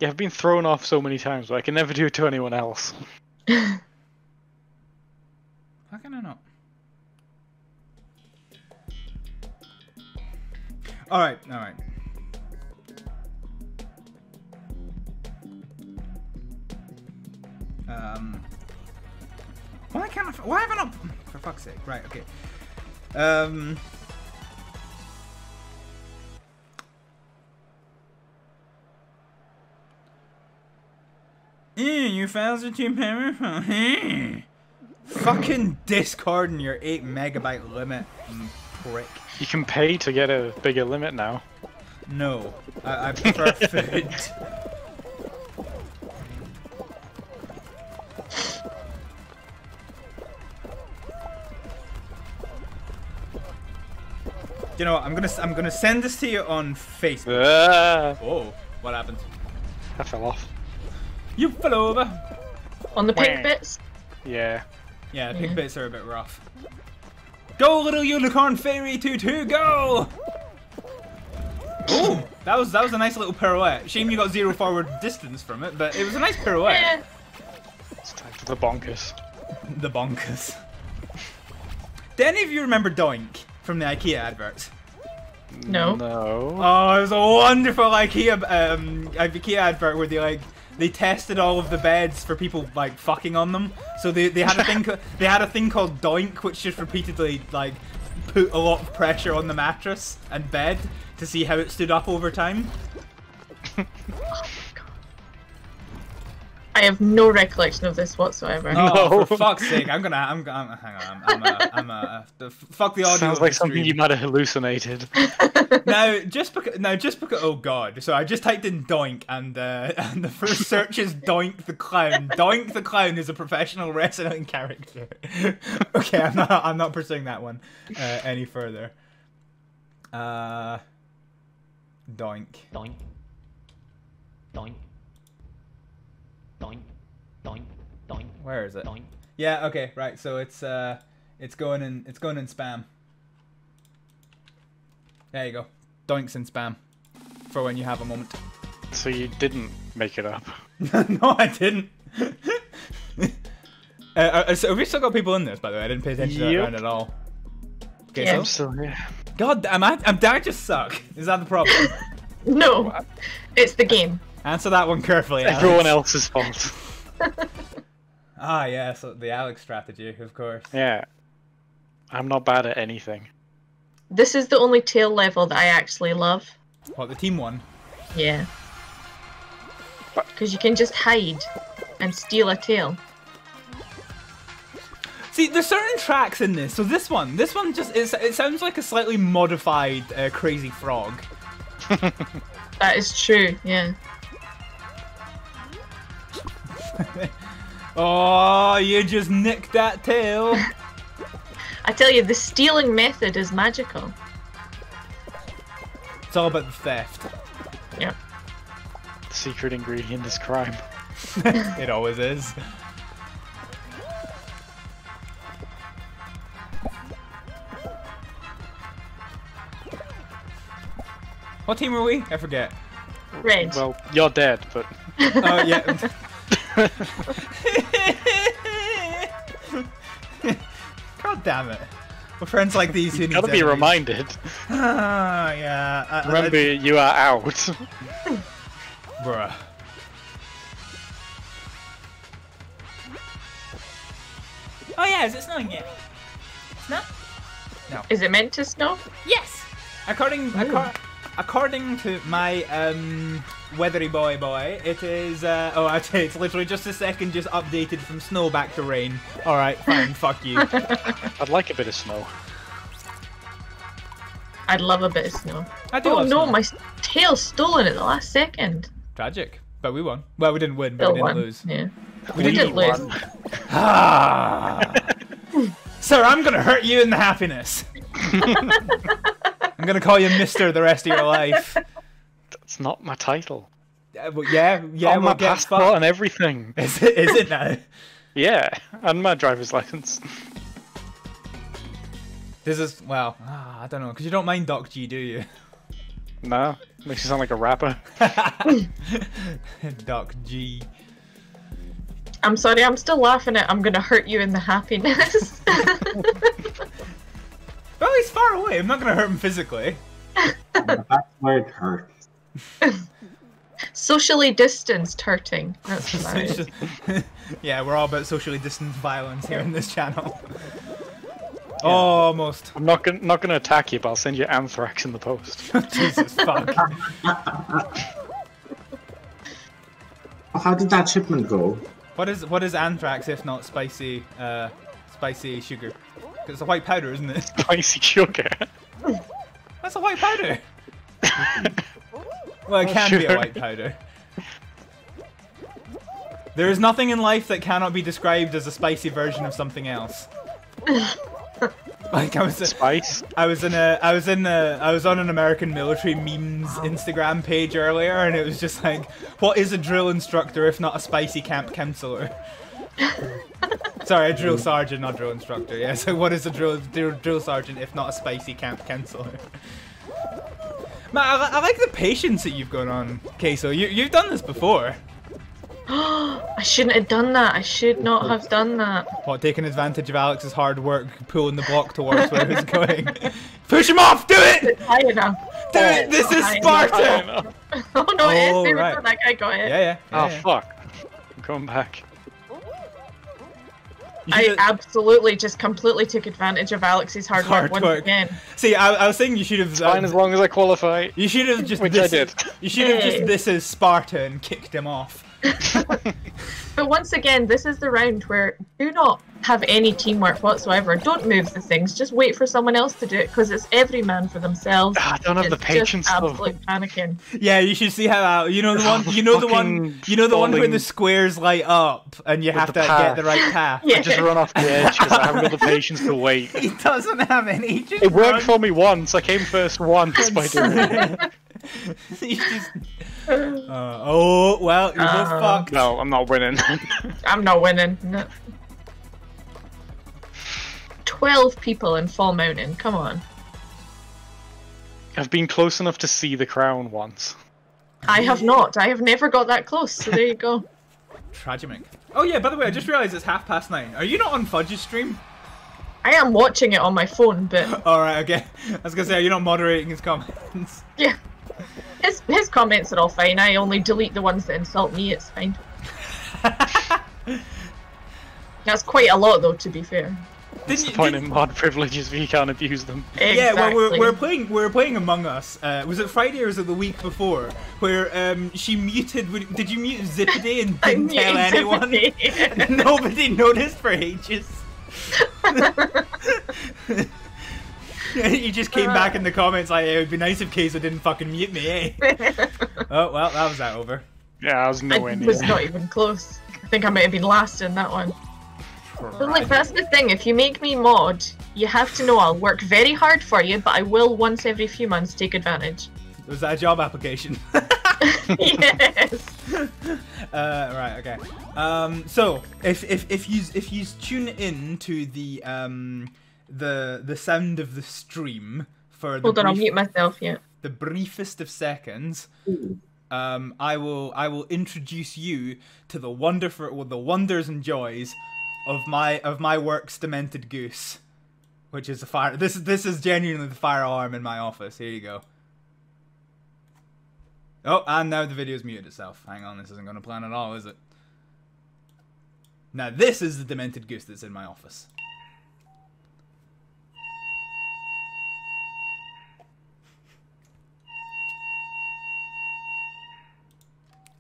Yeah, I've been thrown off so many times, but I can never do it to anyone else. How can I not? Alright, alright. Why can't I? Why have I not? For fuck's sake! Right. Okay. You files are too powerful. Fucking Discord and your 8 megabyte limit, prick. You can pay to get a bigger limit now. No, I prefer food. You know what, I'm gonna send this to you on Facebook. Oh, what happened? I fell off. You fell over. On the pink bits. Yeah. Yeah, pig bits are a bit rough. Go, little unicorn fairy tutu, go! Ooh, that was a nice little pirouette. Shame you got zero forward distance from it, but it was a nice pirouette. Yeah. It's time for the bonkers. The bonkers. Do any of you remember Doink from the IKEA advert? No. No. Oh, it was a wonderful IKEA advert where they tested all of the beds for people like fucking on them. So they had a thing called Doink, which just repeatedly like put a lot of pressure on the mattress and bed to see how it stood up over time. Oh my God. I have no recollection of this whatsoever. No. Oh, for fuck's sake! Hang on, fuck the audio. Sounds like something you might have hallucinated. Now just because. Oh God! So I just typed in Doink, and the first search is Doink the Clown. Doink the Clown is a professional wrestling character. Okay, I'm not pursuing that one any further. Doink. Doink. Doink. Doink. Doink. Doink. Where is it? Doink. Yeah, okay, right, so it's going in spam. There you go. Doink's in spam. For when you have a moment. So you didn't make it up. No, I didn't. So have we still got people in this, by the way? I didn't pay attention to that round at all. Okay, yeah, so? I'm still here. God damn, I just suck. Is that the problem? No, what? It's the game. Answer that one carefully. Alex. Everyone else's fault. Ah, yeah, so the Alex strategy, of course. Yeah, I'm not bad at anything. This is the only tail level that I actually love. What, the team one? Yeah. Because you can just hide and steal a tail. See, there's certain tracks in this. So this one it sounds like a slightly modified Crazy Frog. That is true, yeah. Oh, you just nicked that tail. I tell you, the stealing method is magical. It's all about the theft. Yeah. The secret ingredient is crime. It always is. What team were we? I forget. Red. Well, you're dead, but... Oh, yeah. God damn it. We're friends like these who need to be enemies. Reminded. Oh, yeah. Remember, you are out. Bruh. Oh, yeah, is it snowing yet? Snow? No. Is it meant to snow? Yes! According to my weathery boy, it is. Oh, I tell you, it's literally just a second, just updated from snow back to rain. All right, fine, fuck you. I'd like a bit of snow. I'd love a bit of snow. I do. Oh no, my tail's stolen at the last second. Tragic, but we won. Well, we didn't win, but we didn't lose. Yeah, we didn't lose. Ah, sir, I'm gonna hurt you in the happiness. I'm gonna call you Mister the rest of your life. That's not my title. Yeah, my passport and everything. Is it now? Yeah, and my driver's license. This is well, I don't know, because you don't mind Doc G, do you? No, makes you sound like a rapper. Doc G. I'm sorry, I'm still laughing at. I'm gonna hurt you in the happiness. Well, he's far away. I'm not going to hurt him physically. That's why it hurts. Socially distanced hurting. That's about it. Yeah, we're all about socially distanced violence here in this channel. Yeah. Oh, almost. I'm not going to attack you, but I'll send you anthrax in the post. Jesus fuck. How did that shipment go? What is anthrax if not spicy sugar? It's a white powder, isn't it? Spicy sugar. That's a white powder. Well, it can be a white powder. There is nothing in life that cannot be described as a spicy version of something else. Like I was on an American military memes Instagram page earlier, and it was just like, what is a drill instructor if not a spicy camp counselor? Sorry, a drill sergeant, not drill instructor. Yeah, so what is a drill sergeant if not a spicy camp counselor? Man, I like the patience that you've got on, Queso. You've done this before. I shouldn't have done that. I should not have done that. What, taking advantage of Alex's hard work, pulling the block towards where he's going. Push him off! Do it! High enough. Do it! This is Sparta! Oh no, it is. Right. That guy got it. Yeah. Fuck. I'm coming back. I absolutely just completely took advantage of Alex's hard work once again. See, I was saying you should have. It's fine as long as I qualify. You should have just. Which I did. You should have just. This is Sparta and kicked him off. But once again, this is the round where do not have any teamwork whatsoever. Don't move the things. Just wait for someone else to do it because it's every man for themselves. I don't have the patience. Just absolute panicking. Yeah, you should see how you know the one when the squares light up and you have to get the right path. Yeah. I just run off the edge because I haven't got the patience to wait. He doesn't have any. It worked for me once. I came first once by doing it. Just... oh well, you're both fucked. No, I'm not winning. I'm not winning. No. 12 people in Fall Mountain. Come on. I've been close enough to see the crown once. I have not. I have never got that close. So there you go. Tragic. Oh yeah. By the way, I just realised it's 9:30. Are you not on Fudge's stream? I am watching it on my phone, but. All right. Okay. I was gonna say, are you not moderating his comments? Yeah. His comments are all fine. I only delete the ones that insult me. It's fine. That's quite a lot, though. To be fair. What's the point in mod privileges if you can't abuse them? Exactly. Yeah, well, we were playing Among Us. Was it Friday or was it the week before? Where she muted. Did you mute Zippity and didn't tell anyone? Nobody noticed for ages. You just came back in the comments like, hey, it would be nice if Queso didn't fucking mute me, eh? Oh, well, that was that over. Yeah, I was nowhere near. It was not even close. I think I might have been last in that one. Right. But, like, that's the thing. If you make me mod, you have to know I'll work very hard for you, but I will once every few months take advantage. Was that a job application? Yes. Right. Okay. So, if you tune in to the sound of the stream for the Hold on, I'll mute myself, yeah. The briefest of seconds. Ooh. I will introduce you to the wonders and joys of my work's demented goose, which is a fire. This is genuinely the fire alarm in my office. Here you go. Oh, and now the video's muted itself. Hang on, this isn't going to plan at all, is it? Now this is the demented goose that's in my office.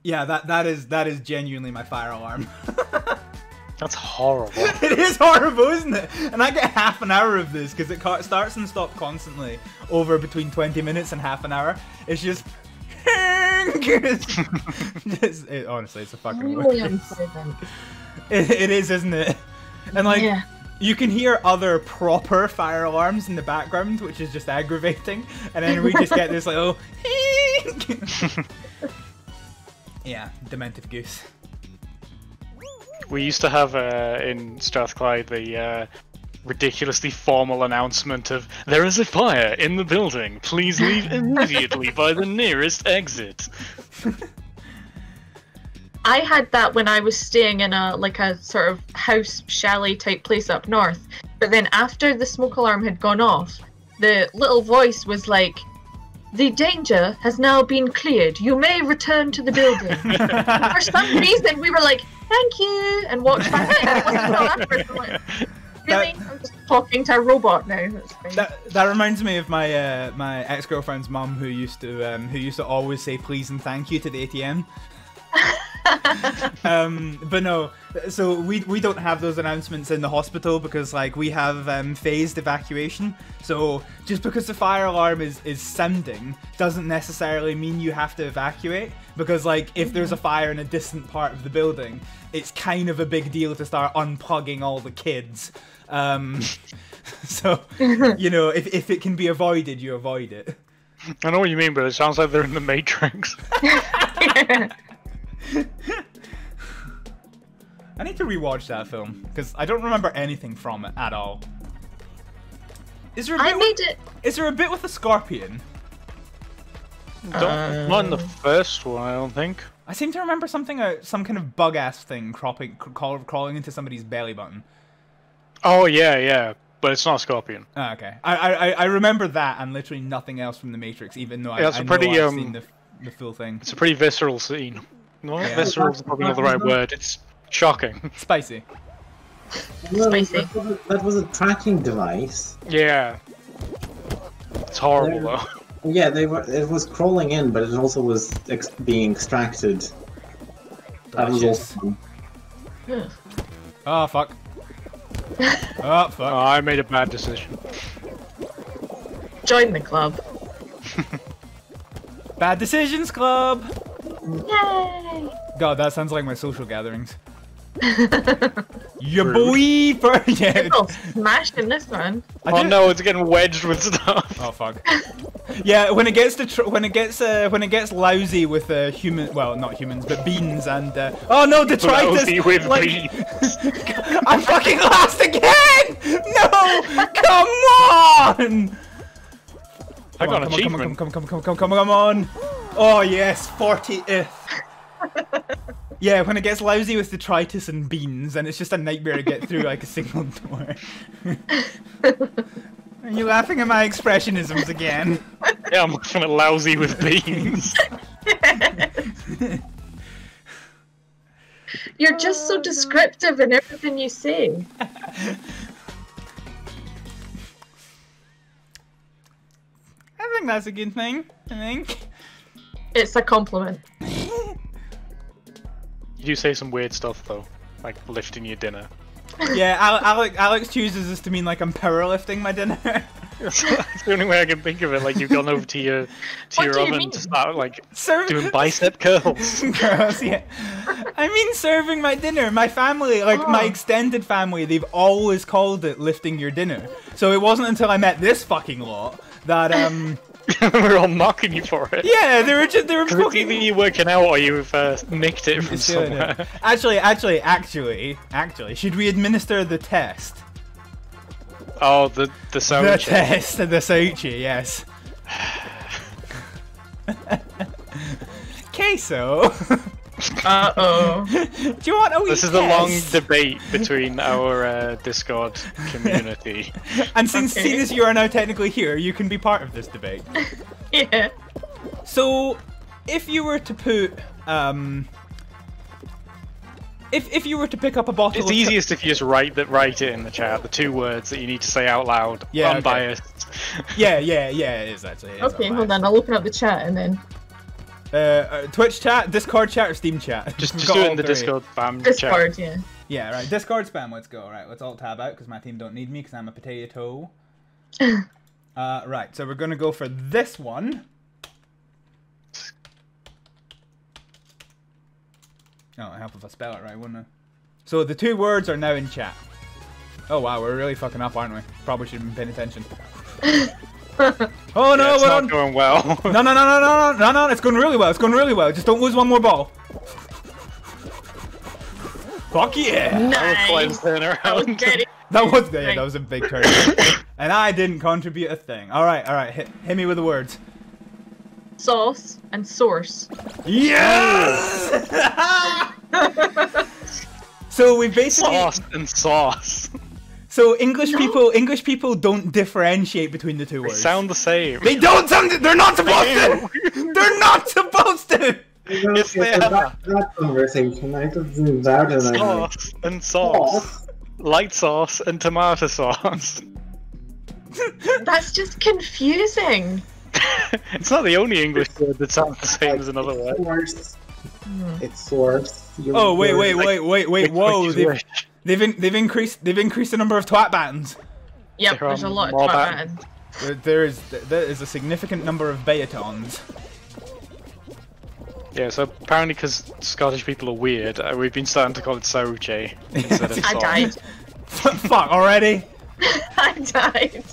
Yeah, that is genuinely my fire alarm. That's horrible. It is horrible, isn't it? And I get half an hour of this because it starts and stops constantly over between 20 minutes and half an hour. It's just, it, honestly, it's a fucking. Really it is, isn't it? And like, yeah. You can hear other proper fire alarms in the background, which is just aggravating. And then we just get this like, oh. Yeah, demented goose. We used to have in Strathclyde the ridiculously formal announcement of there is a fire in the building. Please leave immediately by the nearest exit. I had that when I was staying in a sort of house chalet type place up north. But then after the smoke alarm had gone off, the little voice was like, "The danger has now been cleared. You may return to the building." For some reason, we were like, "Thank you," and walked back in. It wasn't until afterwards. I'm like, really? I'm just talking to a robot now. That reminds me of my my ex-girlfriend's mum, who used to always say please and thank you to the ATM. But no, so we don't have those announcements in the hospital because like we have phased evacuation. So just because the fire alarm is sounding doesn't necessarily mean you have to evacuate, because like if there's a fire in a distant part of the building, it's kind of a big deal to start unplugging all the kids. So you know, if it can be avoided, you avoid it. I know what you mean, but it sounds like they're in The Matrix. I need to rewatch that film because I don't remember anything from it at all. Is there a bit with a scorpion? Not in the first one, I don't think. I seem to remember something, some kind of bug-ass thing crawling into somebody's belly button. Oh, yeah, yeah. But it's not a scorpion. Oh, okay. I remember that and literally nothing else from The Matrix, even though I've seen the full thing. It's a pretty visceral scene. Not visceral is probably not the right word. It's shocking. Spicy. No, spicy. That was a tracking device. Yeah. It's horrible, though. Yeah, it was crawling in, but it also was being extracted. That was awesome. Oh, fuck. Oh, fuck. Oh, I made a bad decision. Join the club. Bad Decisions Club! Yay! God, that sounds like my social gatherings. Your boy for yeah. Smashed in this one. Oh no, it's getting wedged with stuff. Oh fuck. Yeah, when it gets to when it gets lousy with beans and oh no, detritus. Lousy with beans. I'm fucking last again. No, come on. I got an achievement. Come on. Oh yes, 40th. Yeah, when it gets lousy with detritus and beans, and it's just a nightmare to get through like a single door. Are you laughing at my expressionisms again? Yeah, I'm laughing at lousy with beans. You're just so descriptive in everything you say. I think that's a good thing, I think. It's a compliment. You do say some weird stuff though, like lifting your dinner. Yeah, Alex chooses this to mean like I'm powerlifting my dinner. That's the only way I can think of it. Like you've gone over to your oven to start like doing bicep curls. Girls, yeah. I mean serving my dinner. My family, like my extended family, they've always called it lifting your dinner. So it wasn't until I met this fucking lot that we're all mocking you for it. Yeah, they were fucking. Either you're working out or you've nicked it from somewhere. It. Actually, should we administer the test? Oh, the Sauchi. The test, the Sauchi, yes. Queso. Uh oh. Do you want a wee This is test? A long debate between our Discord community. And since okay. Since you are now technically here, you can be part of this debate. Yeah. So, if you were to put, if you were to pick up a bottle, it's easiest if you just write it in the chat. The two words that you need to say out loud. Yeah. Unbiased. Okay. Yeah. It is actually. It is okay, hold on. I'll open up the chat and then. Twitch chat, Discord chat, or Steam chat? Just do it in the Discord spam chat. Discord, yeah. Yeah, right. Discord spam, let's go. Right, let's alt tab out because my team don't need me because I'm a potato. Right, so we're going to go for this one. Oh, it'd help if I spell it right, wouldn't it? So the two words are now in chat. Oh, wow, we're really fucking up, aren't we? Probably should have been paying attention. Oh no, yeah, it's not going well. No, it's going really well, Just don't lose one more ball. Fuck yeah! Nice. That was a big turn. And I didn't contribute a thing. Alright, hit me with the words. Sauce and source. Yes! So we basically sauce and sauce. So English people don't differentiate between the two words. They sound the same. They don't sound. They're not supposed to. They're not supposed to. Yes, they are. That conversation, I just zoomed out and sauce and sauce, light sauce and tomato sauce. That's just confusing. It's not the only English word that sounds the same as another word. It's worse. Oh wait! Whoa! They've increased the number of twat bands. Yep, there's a lot of twat bands. There is a significant number of bayetons. Yeah, so apparently because Scottish people are weird, we've been starting to call it Sauche instead of sauce. I died. Fuck already. I died.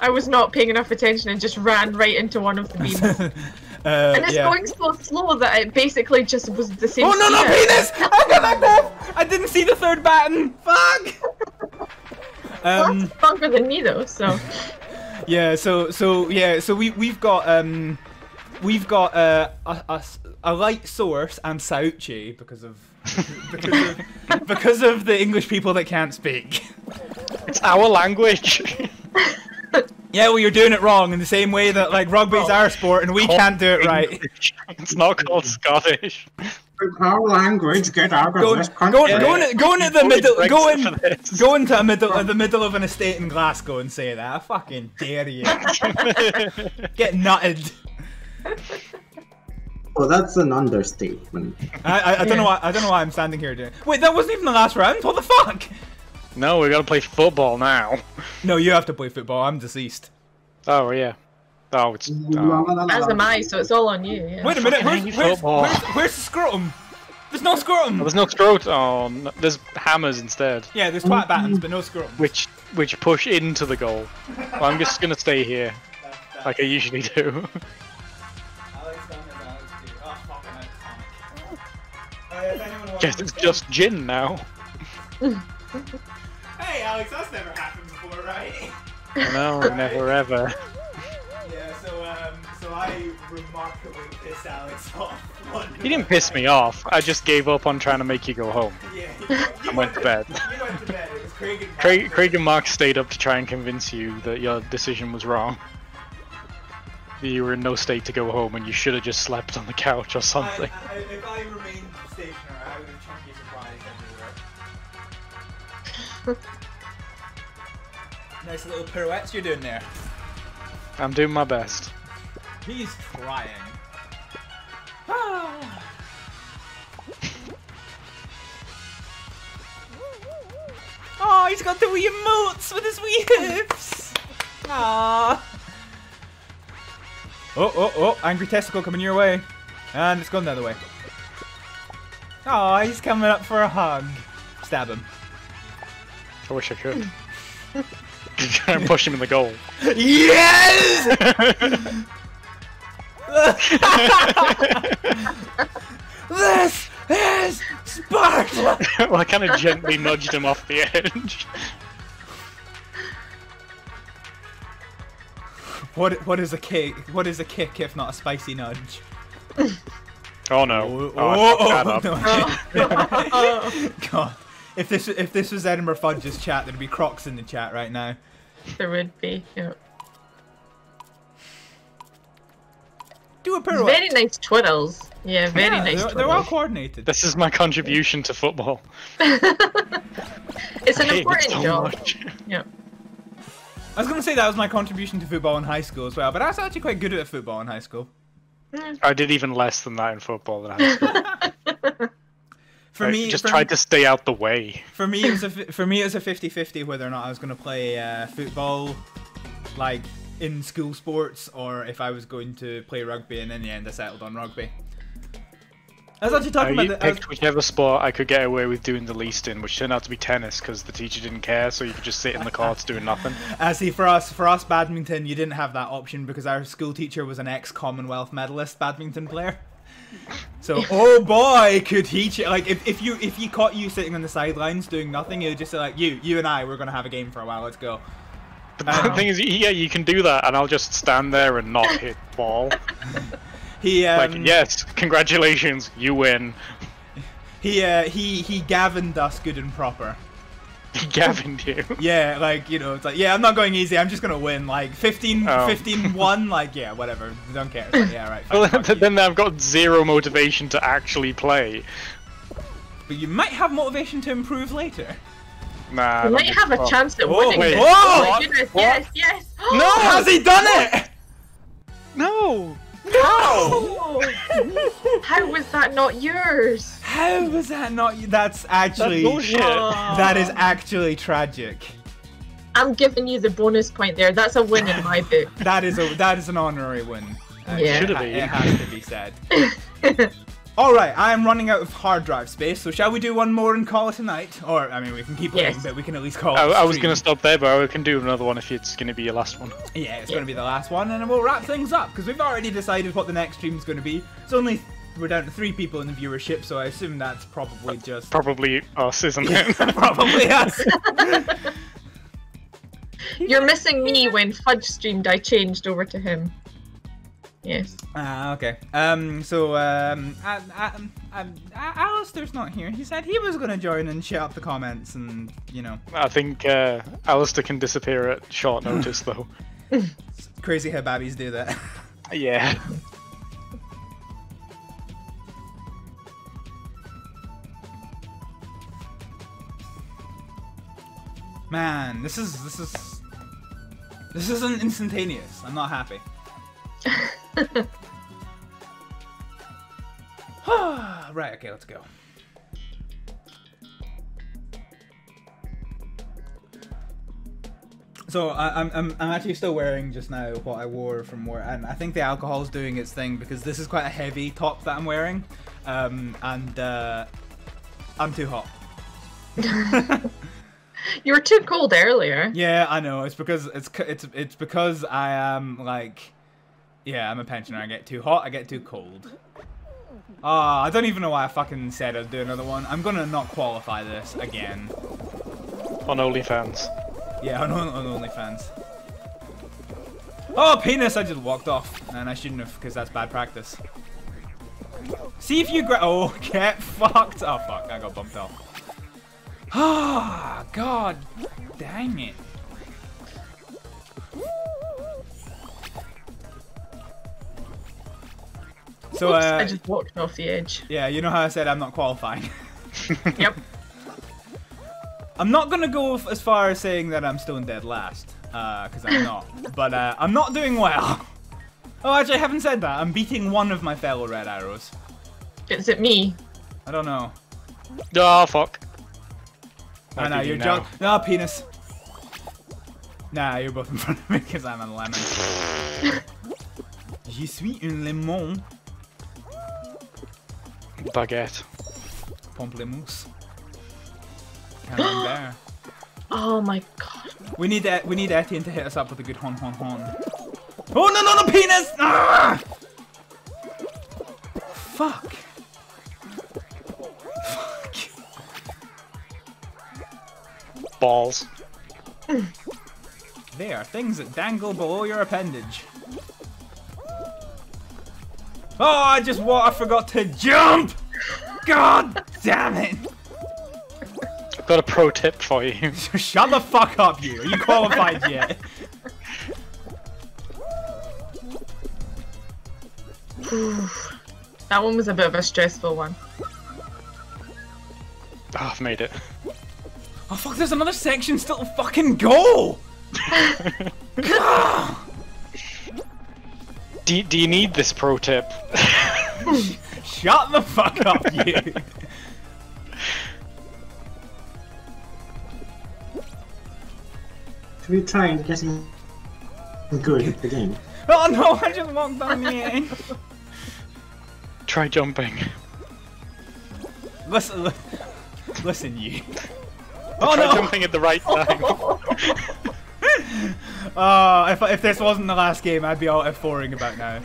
I was not paying enough attention and just ran right into one of the beans. And it's going so slow that it basically just was the same. Oh no, no, penis! I got that death! I didn't see the third button! Fuck! That's longer than me though, so. Yeah, so we've got a light source and Sauchi because of the English people that can't speak. It's our language. Yeah, well, you're doing it wrong in the same way that, like, rugby's our sport and we can't do it right. It's not called Scottish. Our language, get out of this country. Go into the middle of an estate in Glasgow and say that. I fucking dare you. Get nutted. Well, that's an understatement. I don't know why I'm standing here doing. Wait, that wasn't even the last round. What the fuck? No, we gotta play football now. No, you have to play football. I'm deceased. Oh yeah. Oh, it's. Oh. As am I, so it's all on you. Yeah. Wait a minute. Where's the scrotum? There's no scrotum. Oh, there's no scrotum. Oh, no. There's hammers instead. Yeah, there's twat battens, but no scrotum. Which push into the goal. Well, I'm just gonna stay here, like I usually do. Guess it's just gin now. Hey Alex, that's never happened before, right? No, right? Never ever. Yeah, so I remarkably pissed Alex off. You didn't piss me off. I just gave up on trying to make you go home. Yeah, you went to bed. You went to bed. It was Craig and Mark. Craig and Mark stayed up to try and convince you that your decision was wrong. You were in no state to go home, and you should have just slept on the couch or something. If I remained stationary, I would have chunky supplies everywhere. Nice little pirouettes you're doing there. I'm doing my best. He's trying. Ah. Oh, he's got the wee emotes with his wee hips. Ah. Oh, oh, oh! Angry testicle coming your way, and it's gone the other way. Ah, oh, he's coming up for a hug. Stab him. I wish I could. Try and push him in the goal. Yes! This is Sparta! Well, I kind of gently nudged him off the edge. What is a kick? What is a kick if not a spicy nudge? Oh no! Oh, oh, no. God. If this was Edinburgh Fudge's chat, there'd be crocs in the chat right now. There would be, yeah. Do a pirouette. Very nice twiddles. Yeah, very nice twiddles. They're well coordinated. This is my contribution to football. It's an important job. Yeah. I was going to say that was my contribution to football in high school as well, but I was actually quite good at football in high school. Mm. I did even less than that in football than high school. I just tried to stay out the way. For me, it was a 50-50 whether or not I was going to play football, like in school sports, or if I was going to play rugby. And in the end, I settled on rugby. I was actually talking about. I picked whichever sport I could get away with doing the least in, which turned out to be tennis because the teacher didn't care, so you could just sit in the courts doing nothing. See, for us badminton, you didn't have that option because our school teacher was an ex-Commonwealth medalist badminton player. So, oh boy, could he like if he caught you sitting on the sidelines doing nothing, he would just say like, you and I, we're gonna have a game for a while. Let's go. The thing is, yeah, you can do that, and I'll just stand there and not hit the ball. Like, yes, congratulations, you win. He Gavined us good and proper. He Gavined you. Yeah, like you know, it's like yeah, I'm not going easy. I'm just gonna win like 15-1. Like yeah, whatever. Don't care. Like, yeah, right. Fine, well, then I've got zero motivation to actually play. But you might have motivation to improve later. Nah. You might have a chance at winning. Wait. Oh, goodness, yes. No, has he done it? No. How? How was that not yours? How was that not? That's actually bullshit. That is actually tragic. I'm giving you the bonus point there. That's a win in my book. That is an honorary win. Yeah, it has to be said. Alright, I am running out of hard drive space, so shall we do one more and call it a night? Or, I mean, we can keep playing, yes, but we can at least call it a stream. I was going to stop there, but we can do another one if it's going to be your last one. Yeah, it's going to be the last one, and we'll wrap things up, because we've already decided what the next stream is going to be. It's only... We're down to 3 people in the viewership, so I assume that's probably just... Probably us, isn't it? Probably us. You're missing me. When Fudge streamed, I changed over to him. Yes. Ah, okay. Alistair's not here. He said he was going to join and shut up the comments and, you know. I think Alistair can disappear at short notice, though. It's crazy how babbies do that. Yeah. Man, this isn't instantaneous. I'm not happy. Right, okay, let's go. So I'm actually still wearing just now what I wore from work, and I think the alcohol's doing its thing because this is quite a heavy top that I'm wearing, and I'm too hot. You were too cold earlier. Yeah, I know. It's because it's because I am like. Yeah, I'm a pensioner. I get too hot, I get too cold. Ah, I don't even know why I fucking said I'd do another one. I'm gonna not qualify this again. On OnlyFans. Yeah, on OnlyFans. Oh, penis! I just walked off. And I shouldn't have, because that's bad practice. See if you Oh, get fucked! Oh, fuck. I got bumped off. Ah, oh, god dang it. So, oops, I just walked off the edge. Yeah, you know how I said I'm not qualifying? Yep. I'm not going to go as far as saying that I'm stone dead last, because I'm not. But I'm not doing well. Oh, actually, I haven't said that. I'm beating one of my fellow red arrows. Is it me? I don't know. Oh, fuck. I know, you're junk. No, penis. Nah, you're both in front of me because I'm a lemon. Je suis un lemon. Baguette. Pamplemousse. Camembert. Oh my god. We need Etienne to hit us up with a good hon. Oh no no no penis! Ah! Fuck. Fuck. Balls. They are things that dangle below your appendage. Oh, I forgot to jump! God damn it! I've got a pro tip for you. Shut the fuck up, you! Are you qualified yet? That one was a bit of a stressful one. Oh, I've made it. Oh fuck, there's another section still to fucking go! Do you need this pro tip? Shut the fuck up, you! Should we try and get him good at the game? Oh no, I just walked down the end! Try jumping. Listen, you. Oh, try jumping at the right time. If this wasn't the last game, I'd be all F4ing about now.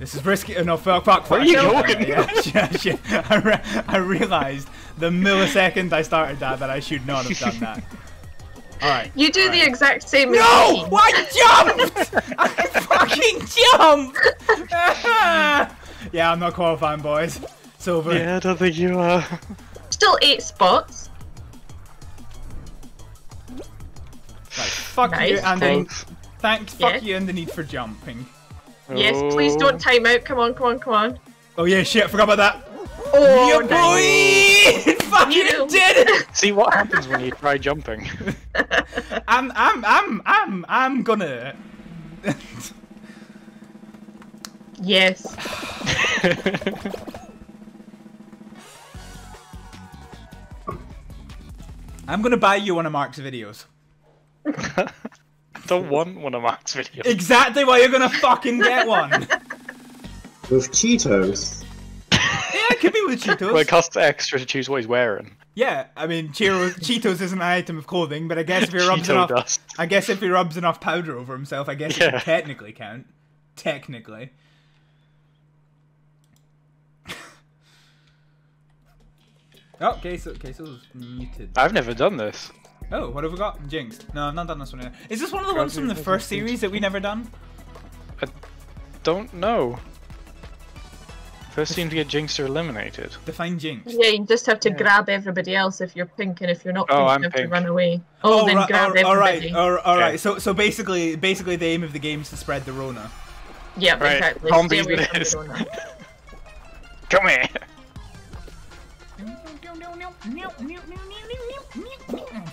This is risky. No, fuck. Where are you going? Yeah. I realised the millisecond I started that I should not have done that. All right. You do the exact same thing. No! I jumped! I fucking jumped! Yeah, I'm not qualifying, boys. Silver. Yeah, I don't think you are. Still 8 spots. Like, fuck you, Andy. Thanks, fuck you, and the need for jumping. Yes, please don't time out. Come on, come on, come on. Oh yeah, shit, I forgot about that. Oh, yeah, boy! Fucking did it! See what happens when you try jumping. I'm gonna. Yes. I'm gonna buy you one of Mark's videos. still want one of Mark's videos. Exactly why you're gonna fucking get one! With Cheetos? Yeah, it could be with Cheetos. Well, it costs extra to choose what he's wearing. Yeah, I mean, Cheetos isn't an item of clothing, but I guess if he rubs enough, I guess if he rubs enough powder over himself, I guess it can technically count. Technically. Oh, Queso's muted. I've never done this. Oh, what have we got? Jinxed. No, I've not done this one either. Is this one of the ones from the first series that we never done? I don't know. First team to get jinxed or eliminated. Define jinx. Yeah, you just have to grab everybody else if you're pink, and if you're not pink, you have to run away. Oh, then grab everybody. All right. So basically the aim of the game is to spread the Rona. Yeah, exactly. Zombies it is. Come here.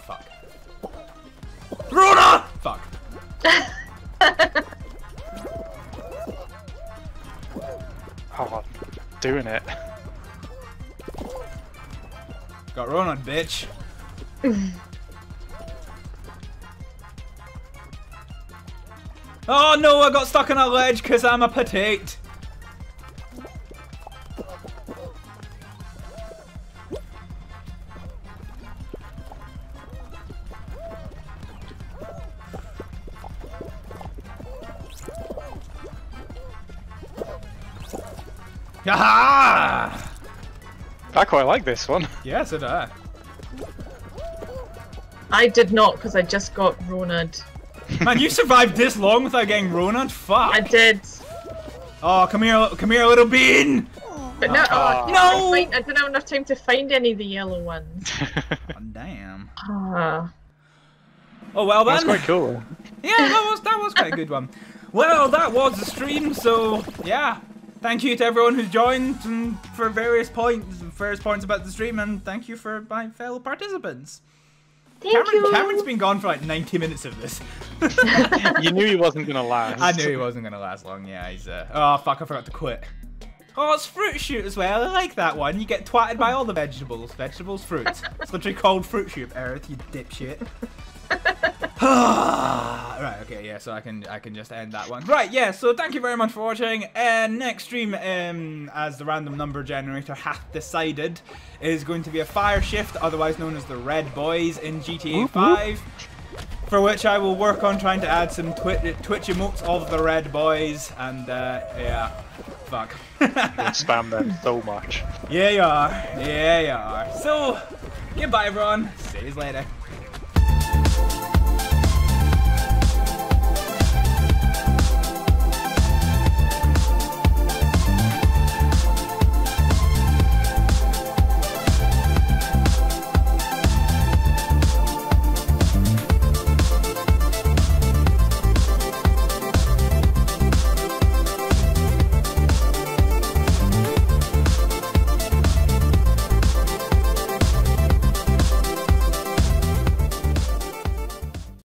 Fuck. Rona! Fuck. Oh, I'm doing it. Got Ronan, bitch. Oh no, I got stuck on a ledge because I'm a potato. Aha! I quite like this one. Yeah, so did I. I did not, because I just got Rona'd. Man, you survived this long without getting Rona'd? Fuck! I did. Oh, come here, little bean! But no, no! I didn't have enough time to find any of the yellow ones. Oh, damn. Oh, well then. That's quite cool. Yeah, that was quite a good one. Well, that was the stream, so, yeah. Thank you to everyone who joined and for various points about the stream, and thank you for my fellow participants. Thank you. Cameron's been gone for like 90 minutes of this. You knew he wasn't gonna last. I knew he wasn't gonna last long. Yeah, he's. Oh fuck! I forgot to quit. Oh, it's fruit shoot as well. I like that one. You get twatted by all the vegetables. Vegetables, fruits. It's literally called fruit shoot, Earth. You dipshit. Right, okay, yeah, so I can just end that one. Right, yeah, so thank you very much for watching. Next stream, as the random number generator hath decided, is going to be a fire shift, otherwise known as the Red Boys in GTA 5, for which I will work on trying to add some Twitch emotes of the Red Boys, and, yeah, fuck. You spam them so much. Yeah, you are. So, goodbye, everyone. See you later.